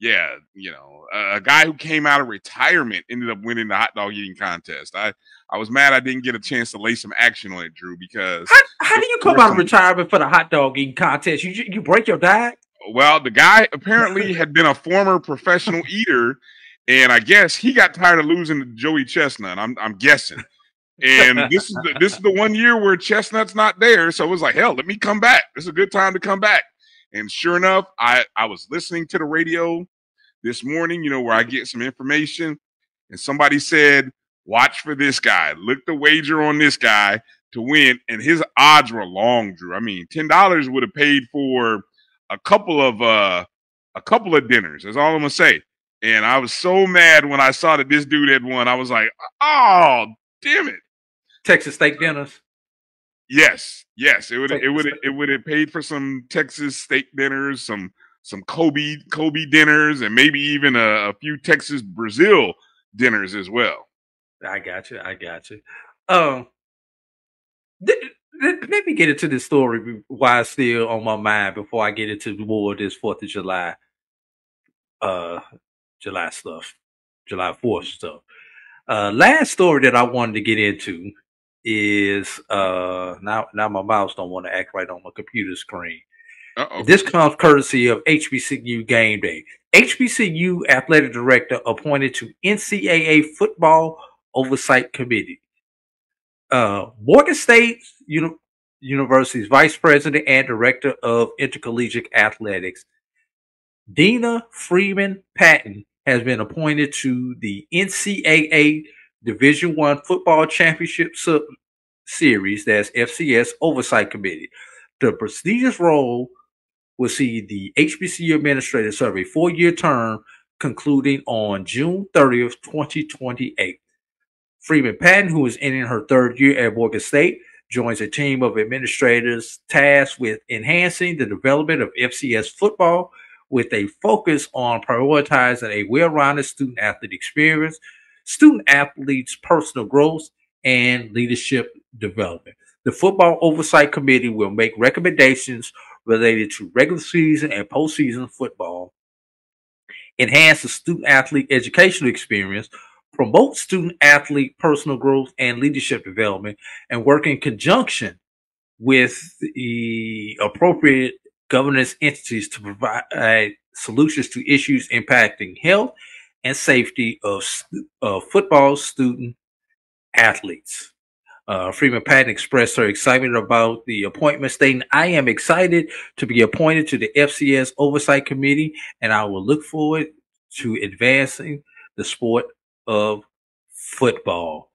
yeah, you know, a, a guy who came out of retirement ended up winning the hot dog eating contest. I, I was mad I didn't get a chance to lay some action on it, Drew, because... How, how do you come out of retirement for the hot dog eating contest? You you break your diet? Well, the guy apparently had been a former professional eater, and I guess he got tired of losing to Joey Chestnut, I'm, I'm guessing. And this is, the, this is the one year where Chestnut's not there, so it was like, hell, let me come back. This is a good time to come back. And sure enough, I, I was listening to the radio this morning, you know, where I get some information, and somebody said, watch for this guy. Look the wager on this guy to win. And his odds were long, Drew. I mean, ten dollars would have paid for a couple of uh, a couple of dinners. That's all I'm going to say. And I was so mad when I saw that this dude had won. I was like, oh, damn it. Texas State dinners. Yes. Yes. It would it would it would have paid for some Texas State dinners, some some Kobe Kobe dinners, and maybe even a, a few Texas Brazil dinners as well. I got you. I got you. Um, let me get into this story while it's still on my mind before I get into more of this Fourth of July, uh, July stuff, July Fourth stuff. Uh, last story that I wanted to get into is uh now now my mouse don't want to act right on my computer screen. Uh-oh. This comes courtesy of H B C U Game Day. H B C U athletic director appointed to N C double A football Oversight Committee. Uh, Morgan State Uni University's Vice President and Director of Intercollegiate Athletics, Dina Freeman Patton, has been appointed to the N C double A Division I Football Championship Sub Series, that's F C S Oversight Committee. The prestigious role will see the H B C U administrator serve a four-year term concluding on June thirtieth, twenty twenty-eight. Freeman Patton, who is ending her third year at Morgan State, joins a team of administrators tasked with enhancing the development of F C S football with a focus on prioritizing a well-rounded student-athlete experience, student-athletes' personal growth, and leadership development. The Football Oversight Committee will make recommendations related to regular season and postseason football, enhance the student-athlete educational experience, promote student-athlete personal growth and leadership development, and work in conjunction with the appropriate governance entities to provide solutions to issues impacting health and safety of uh, football student athletes. Uh, Freeman Patton expressed her excitement about the appointment, stating, "I am excited to be appointed to the F C S Oversight Committee, and I will look forward to advancing the sport of football."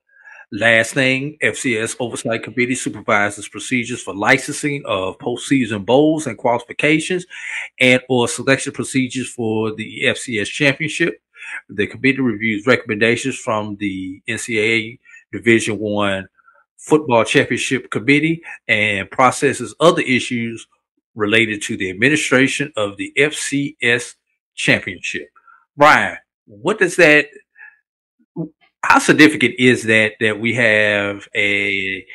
Last thing, F C S Oversight Committee supervises procedures for licensing of postseason bowls and qualifications, and or selection procedures for the F C S championship. The committee reviews recommendations from the N C double A Division One Football Championship Committee and processes other issues related to the administration of the F C S championship. Bryan, what does that, how significant is that, that we have a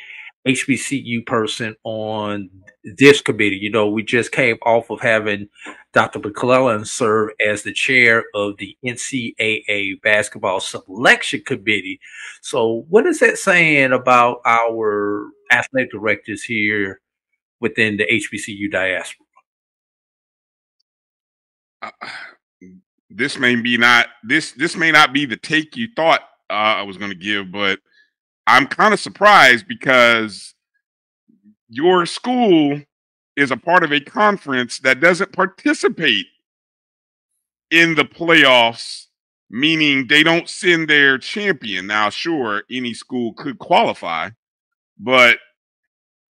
H B C U person on this committee? You know, we just came off of having Doctor McClellan serve as the chair of the N C double A Basketball Selection Committee. So what is that saying about our athletic directors here within the H B C U diaspora? Uh, this may be not this this may not be the take you thought uh, I was going to give, but I'm kind of surprised because your school is a part of a conference that doesn't participate in the playoffs, meaning they don't send their champion. Now, sure, any school could qualify, but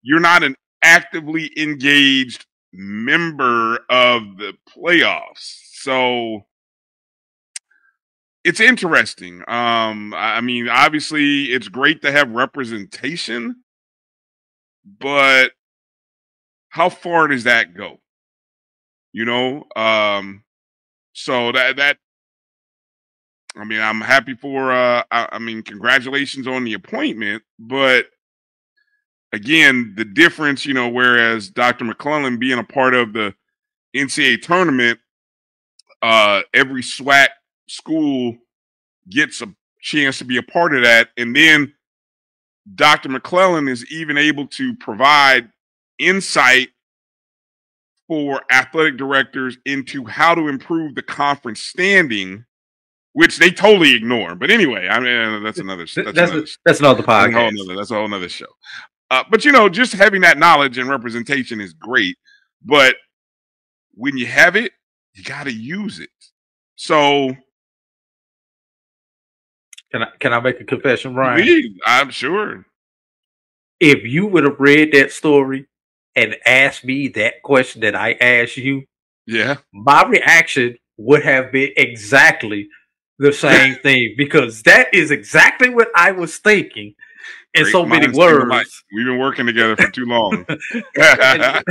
you're not an actively engaged member of the playoffs. So it's interesting. Um, I mean, obviously, it's great to have representation, but how far does that go? You know, um, so that that. I mean, I'm happy for. Uh, I, I mean, congratulations on the appointment, but again, the difference, you know, whereas Doctor McClellan being a part of the N C double A tournament, uh, every SWAC school gets a chance to be a part of that. And then Doctor McClellan is even able to provide insight for athletic directors into how to improve the conference standing, which they totally ignore. But anyway, I mean, that's another, that's, that's, another, a, that's another podcast. That's a whole another, that's a whole another show. Uh, but, you know, just having that knowledge and representation is great. But when you have it, you got to use it. So, can I can I make a confession, Bryan? Please, I'm sure. If you would have read that story and asked me that question that I asked you, yeah, my reaction would have been exactly the same thing, because that is exactly what I was thinking. In Great so many words, we've been working together for too long. But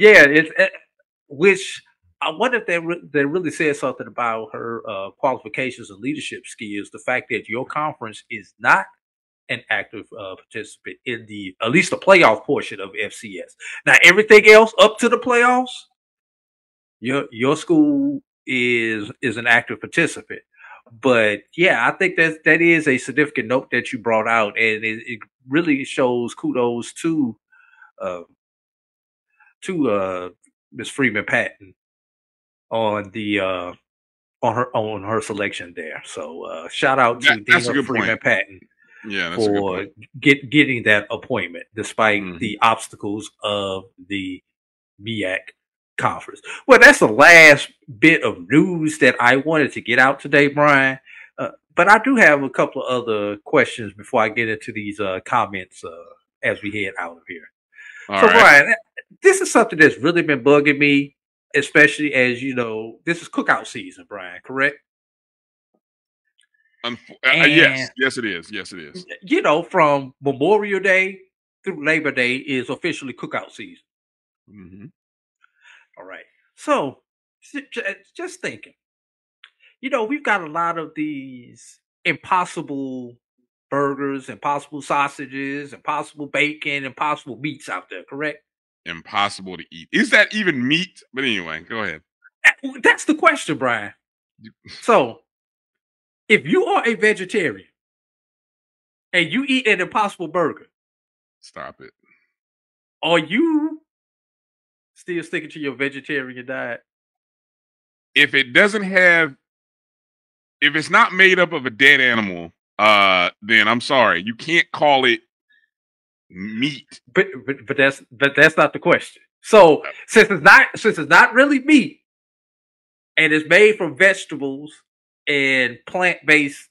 yeah, it's it, which. I wonder if they, re they really said something about her uh, qualifications and leadership skills, the fact that your conference is not an active uh, participant in the, at least the playoff portion of F C S. Now, everything else up to the playoffs, your your school is is an active participant. But, yeah, I think that that is a significant note that you brought out, and it, it really shows kudos to, uh, to uh, Miz Freeman Patton on the uh on her on her selection there. So uh shout out to that, Daniel Freeman Patton yeah that's for get getting that appointment despite mm. the obstacles of the M I A A conference. Well, that's the last bit of news that I wanted to get out today, Bryan, uh, but I do have a couple of other questions before I get into these uh comments uh as we head out of here. All so right. Bryan, this is something that's really been bugging me, especially as, you know, this is cookout season, Bryan, correct? Um, and, uh, yes. Yes, it is. Yes, it is. You know, from Memorial Day through Labor Day is officially cookout season. Mm-hmm. All right. So, just thinking, you know, we've got a lot of these impossible burgers, impossible sausages, impossible bacon, impossible meats out there, correct? Impossible to eat. Is that even meat? But anyway, go ahead. That's the question, Bryan. So, if you are a vegetarian and you eat an impossible burger, stop it. Are you still sticking to your vegetarian diet? if it doesn't have, if it's not made up of a dead animal, uh, then I'm sorry, you can't call it meat. But but, but that's but that's not the question. So uh, since it's not since it's not really meat, and it's made from vegetables and plant based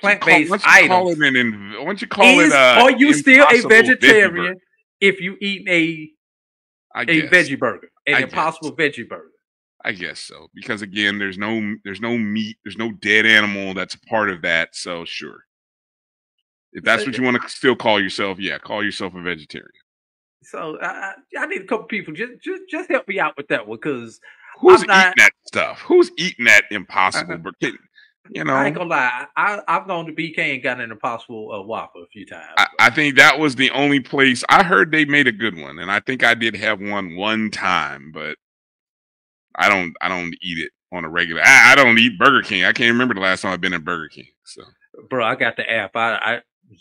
plant based items. Why don't you call it an? Why don't you call it? Are you still a vegetarian if you eat a a veggie burger, an Impossible Veggie Burger? I guess so, because again, there's no there's no meat, there's no dead animal that's a part of that. So sure, if that's what you want to still call yourself, yeah, call yourself a vegetarian. So I, I need a couple people just just just help me out with that one, because who's I'm eating not, that stuff? Who's eating that Impossible uh, Burger? You know, I ain't gonna lie, I, I've gone to B K and got an Impossible uh, Whopper a few times. I, I think that was the only place I heard they made a good one, and I think I did have one one time, but I don't, I don't eat it on a regular. I, I don't eat Burger King. I can't remember the last time I've been in Burger King. So, bro, I got the app. I,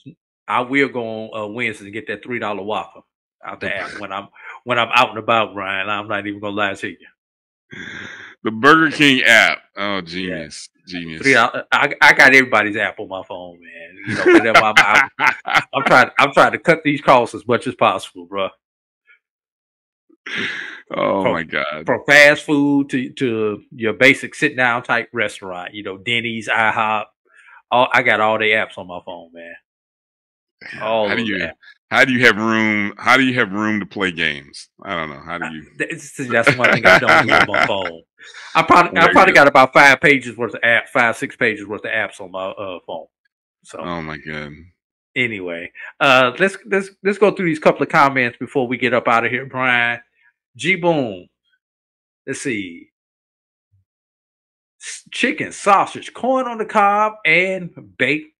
I, I will go on uh, Wednesday and get that three dollar Whopper out the app when I'm when I'm out and about, Brian. I'm not even gonna lie to you. The Burger King app. Oh, genius, yeah. Genius. Three, I, I got everybody's app on my phone, man. You know, whenever I'm out, I'm trying, I'm trying to cut these costs as much as possible, bro. Oh from, my God! From fast food to to your basic sit down type restaurant, you know, Denny's, IHOP. All I got all the apps on my phone, man. All how do you? Apps. How do you have room? How do you have room to play games? I don't know. How do you? I, that's one thing I don't have on my phone. I probably I probably got about five pages worth of app, five six pages worth of apps on my uh, phone. So. Oh my God. Anyway, uh, let's let's let's go through these couple of comments before we get up out of here, Brian. G Boom. Let's see. Chicken, sausage, corn on the cob, and baked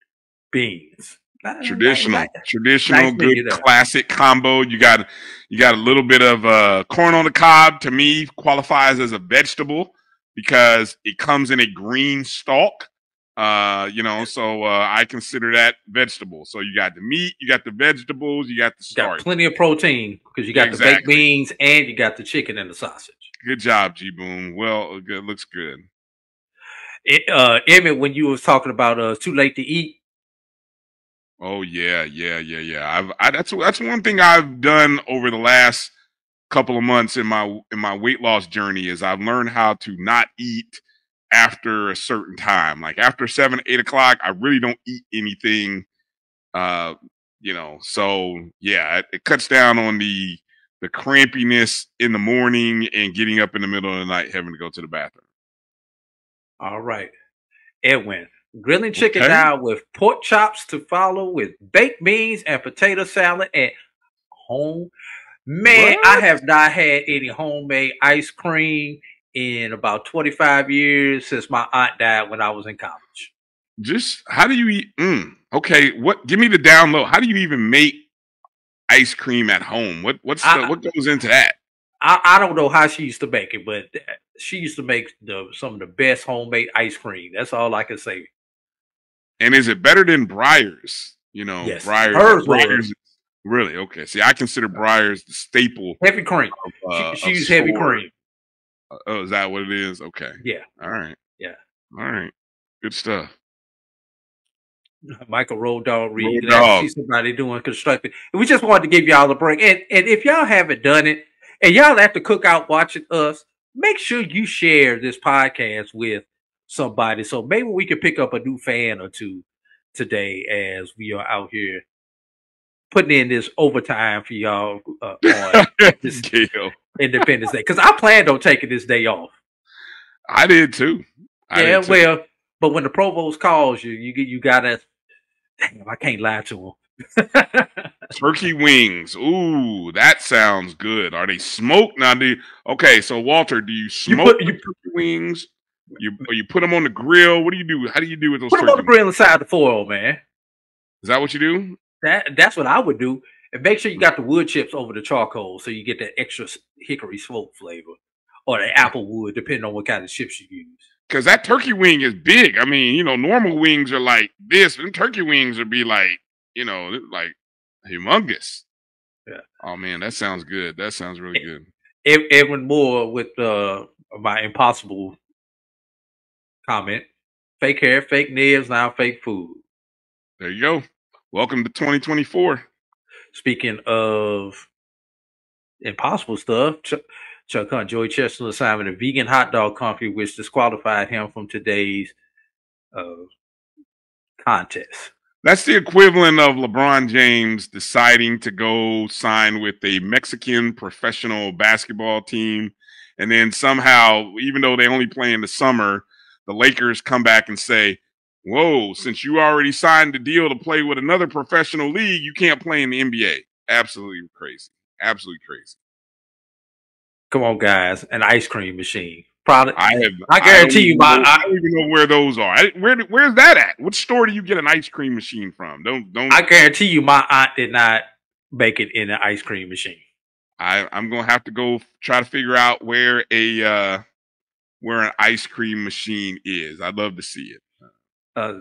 beans. Traditional, nice, traditional, nice good classic combo. You got you got a little bit of uh, corn on the cob. To me, qualifies as a vegetable because it comes in a green stalk. Uh, you know, so uh, I consider that vegetable. So you got the meat, you got the vegetables, you got the starch. Got plenty of protein because you got exactly. the baked beans and you got the chicken and the sausage. Good job, G Boom. Well, it looks good. It, uh, Emmett, when you was talking about uh, too late to eat. Oh yeah, yeah, yeah, yeah. I've I, that's that's one thing I've done over the last couple of months in my in my weight loss journey is I've learned how to not eat after a certain time. Like after seven, eight o'clock, I really don't eat anything, uh you know, so yeah, it, it cuts down on the the crampiness in the morning and getting up in the middle of the night having to go to the bathroom. All right, Edwin, grilling chicken okay. now with pork chops to follow with baked beans and potato salad at home. Man, what? I have not had any homemade ice cream in about twenty-five years since my aunt died when I was in college. Just how do you eat? Mm, okay, what? Give me the download. How do you even make ice cream at home? What? What's I, the, what goes into that? I, I don't know how she used to make it, but she used to make the, some of the best homemade ice cream. That's all I can say. And is it better than Breyer's? You know, yes, Breyer's. Hers Breyer's. Really? Okay. See, I consider Breyer's the staple. Heavy cream. Of, uh, she she used heavy cream. Oh, is that what it is? Okay. Yeah. All right. Yeah. All right. Good stuff. Michael Road Dog Reed. I see somebody doing constructive. We just wanted to give y'all a break. And and if y'all haven't done it, and y'all have to cook out watching us, make sure you share this podcast with somebody. So maybe we can pick up a new fan or two today as we are out here putting in this overtime for y'all uh, on this Independence Day, because I planned on taking this day off. I did too. I yeah, did too. Well, but when the provost calls you, you get you gotta. Damn, I can't lie to him. Turkey wings. Ooh, that sounds good. Are they smoked now? Do you, okay, so Walter, do you smoke you put, you, turkey wings? You or you put them on the grill? What do you do? How do you do with those? Put them on the grill inside the foil, man. Is that what you do? That that's what I would do. And make sure you got the wood chips over the charcoal so you get that extra hickory smoke flavor or the apple wood, depending on what kind of chips you use. Because that turkey wing is big. I mean, you know, normal wings are like this. Them turkey wings would be like, you know, like humongous. Yeah. Oh, man, that sounds good. That sounds really good. Edwin Moore with uh, my Impossible comment. Fake hair, fake nails, now fake food. There you go. Welcome to twenty twenty-four. Speaking of impossible stuff, Ch- Chuck Hunt, Joey Chestnut assigned a vegan hot dog company, which disqualified him from today's uh, contest. That's the equivalent of LeBron James deciding to go sign with a Mexican professional basketball team. And then somehow, even though they only play in the summer, the Lakers come back and say, whoa, since you already signed the deal to play with another professional league, you can't play in the N B A. Absolutely crazy. Absolutely crazy. Come on, guys. An ice cream machine. Product. I, have, I guarantee I you. My, know, I don't even know where those are. I, where Where's that at? What store do you get an ice cream machine from? Don't don't. I guarantee you my aunt did not make it in an ice cream machine. I, I'm going to have to go try to figure out where a uh, where an ice cream machine is. I'd love to see it. Uh,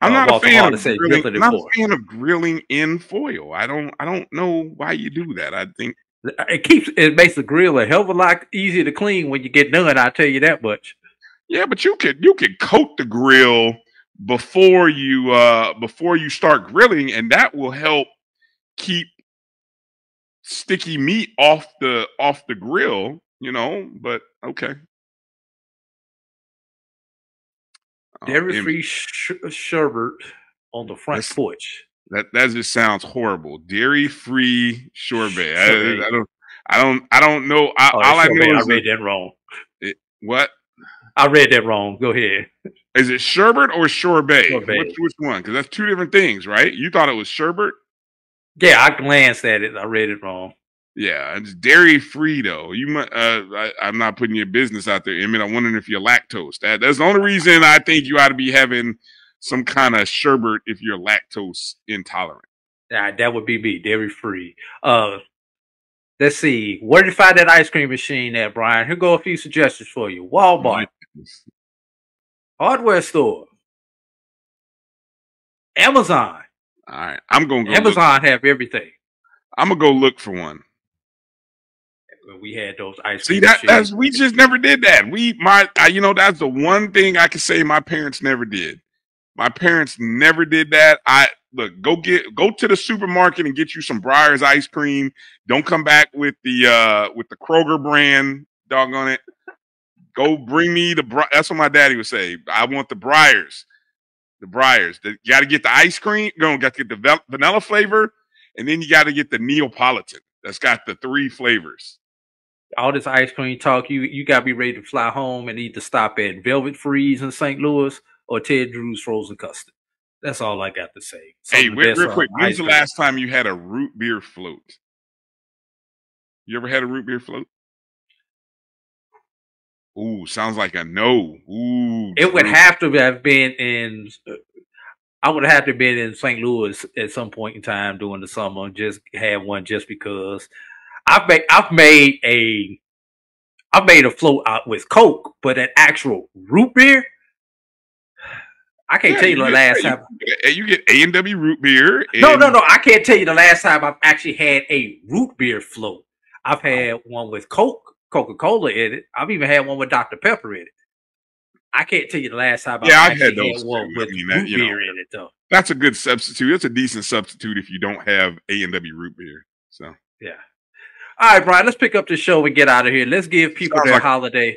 I'm not, uh, a, fan of grilling, I'm not a fan of grilling in foil. I don't. I don't know why you do that. I think it keeps it makes the grill a hell of a lot easier to clean when you get done. I tell you that much. Yeah, but you could you could coat the grill before you uh, before you start grilling, and that will help keep sticky meat off the off the grill. You know, but okay. Dairy-free um, sherbet on the front that's, porch. That that just sounds horrible. Dairy-free sherbet. I, I don't. I don't. I don't know. I, oh, all I know is I read that, that wrong. It, what? I read that wrong. Go ahead. Is it sherbet or sorbet? Sorbet. Which, which one? Because that's two different things, right? You thought it was sherbet. Yeah, I glanced at it. I read it wrong. Yeah, it's dairy-free, though. You, uh, I, I'm not putting your business out there. I mean, I'm wondering if you're lactose. That, that's the only reason I think you ought to be having some kind of sherbet if you're lactose intolerant. Nah, that would be me, dairy-free. Uh, let's see. Where did you find that ice cream machine at, Brian? Here go a few suggestions for you. Walmart. Hardware store. Amazon. All right, I'm going to go Amazon look. Have everything. I'm going to go look for one. We had those ice cream. See, that, that's, we just never did that. We, my, I, you know, that's the one thing I can say my parents never did. My parents never did that. I look, go get, go to the supermarket and get you some Breyer's ice cream. Don't come back with the, uh, with the Kroger brand. Doggone it. Go bring me the. That's what my daddy would say. I want the Breyer's, the Breyer's. You got to get the ice cream. You got to get the vanilla flavor, and then you got to get the Neapolitan. That's got the three flavors. All this ice cream talk, you you gotta be ready to fly home and either stop at Velvet Freeze in Saint Louis or Ted Drew's Frozen Custard. That's all I got to say. Some hey, wait, real quick, when's the last time you had a root beer float? You ever had a root beer float? Ooh, sounds like a no. Ooh, it would have to have been in. I would have to have been in Saint Louis at some point in time during the summer. Just had one just because. I've made I've made a I've made a float out with Coke, but an actual root beer. I can't yeah, tell you, you the get, last time you get A and W root beer. And no, no, no. I can't tell you the last time I've actually had a root beer float. I've had oh. one with Coke, Coca-Cola in it. I've even had one with Doctor Pepper in it. I can't tell you the last time yeah, I've, I've had, those had one too. with I mean, root that, you beer know, in it though. That's a good substitute. That's a decent substitute if you don't have A and W root beer. So yeah. All right, Brian, let's pick up the show and get out of here. Let's give people Sounds their like holiday,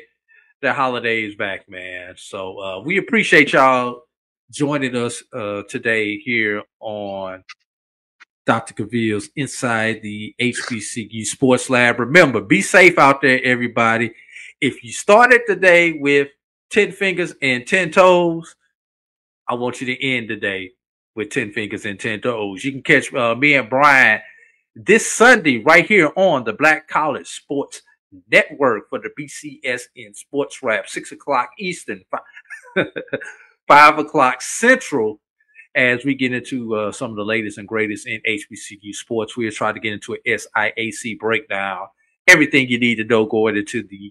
their holidays back, man. So uh, we appreciate y'all joining us uh, today here on Doctor Cavil's Inside the H B C U Sports Lab. Remember, be safe out there, everybody. If you started today with ten fingers and ten toes, I want you to end today with ten fingers and ten toes. You can catch uh, me and Brian this Sunday right here on the Black College Sports Network for the B C S N Sports Wrap, six o'clock Eastern, five o'clock Central, as we get into uh, some of the latest and greatest in H B C U sports. We'll try to get into an S I A C breakdown. Everything you need to know going into the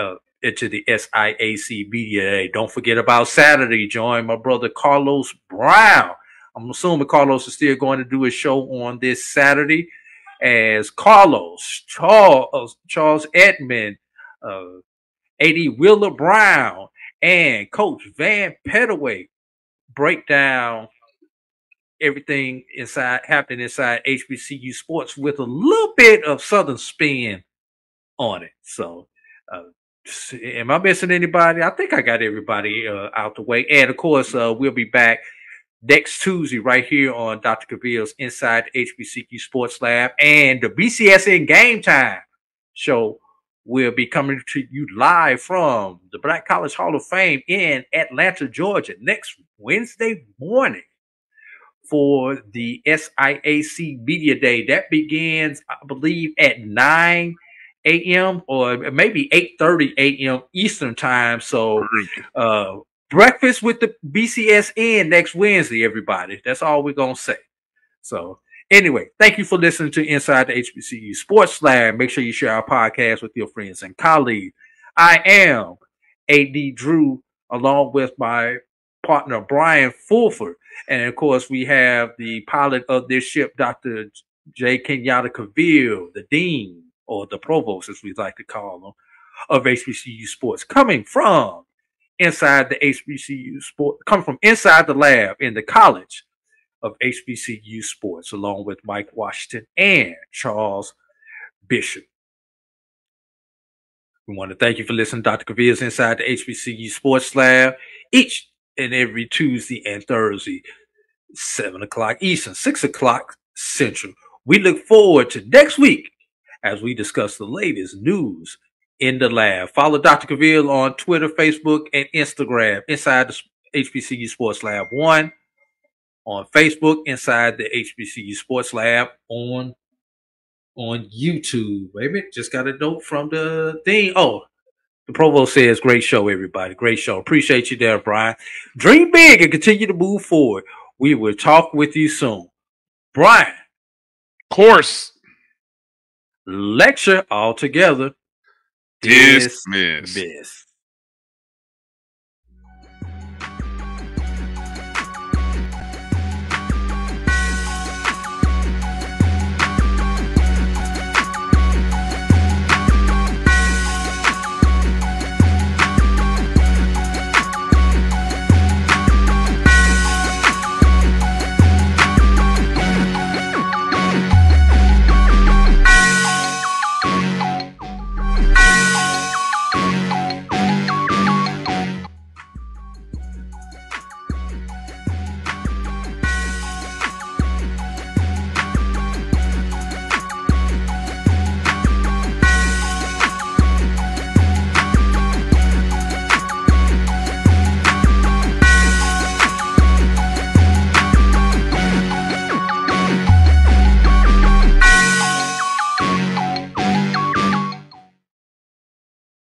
uh, into the S I A C Media Day. Don't forget about Saturday. Join my brother Carlos Brown. I'm assuming Carlos is still going to do a show on this Saturday, as Carlos, Charles, Charles Edmond, uh, A D Wheeler Brown, and Coach Van Pettaway break down everything inside happening inside H B C U sports with a little bit of Southern spin on it. So uh, am I missing anybody? I think I got everybody uh, out the way. And of course, uh, we'll be back next Tuesday right here on Doctor Cavil's Inside H B C U Sports Lab, and the B C S N Game Time show will be coming to you live from the Black College Hall of Fame in Atlanta, Georgia, next Wednesday morning for the S I A C Media Day. That begins, I believe, at nine A M or maybe eight thirty A M Eastern time. So uh, breakfast with the B C S N next Wednesday, everybody. That's all we're going to say. So anyway, thank you for listening to Inside the H B C U Sports Lab. Make sure you share our podcast with your friends and colleagues. I am A D Drew, along with my partner, Bryan Fulford. And of course, we have the pilot of this ship, Doctor J. Kenyatta Cavil, the dean, or the provost, as we like to call him, of H B C U sports, coming from inside the H B C U sport, come from inside the lab in the College of H B C U sports, along with Mike Washington and Charles Bishop. We want to thank you for listening to Doctor Cavil's Inside the H B C U Sports Lab, each and every Tuesday and Thursday, seven o'clock Eastern, six o'clock Central. We look forward to next week as we discuss the latest news in the lab. Follow Doctor Cavil on Twitter, Facebook, and Instagram. Inside the H B C U Sports Lab one on Facebook, Inside the H B C U Sports Lab on, on YouTube. Baby, just got a note from the thing. Oh, the provost says, great show, everybody. Great show. Appreciate you there, Bryan. Dream big and continue to move forward. We will talk with you soon. Bryan. Course. Lecture altogether. Dismissed. Dismissed.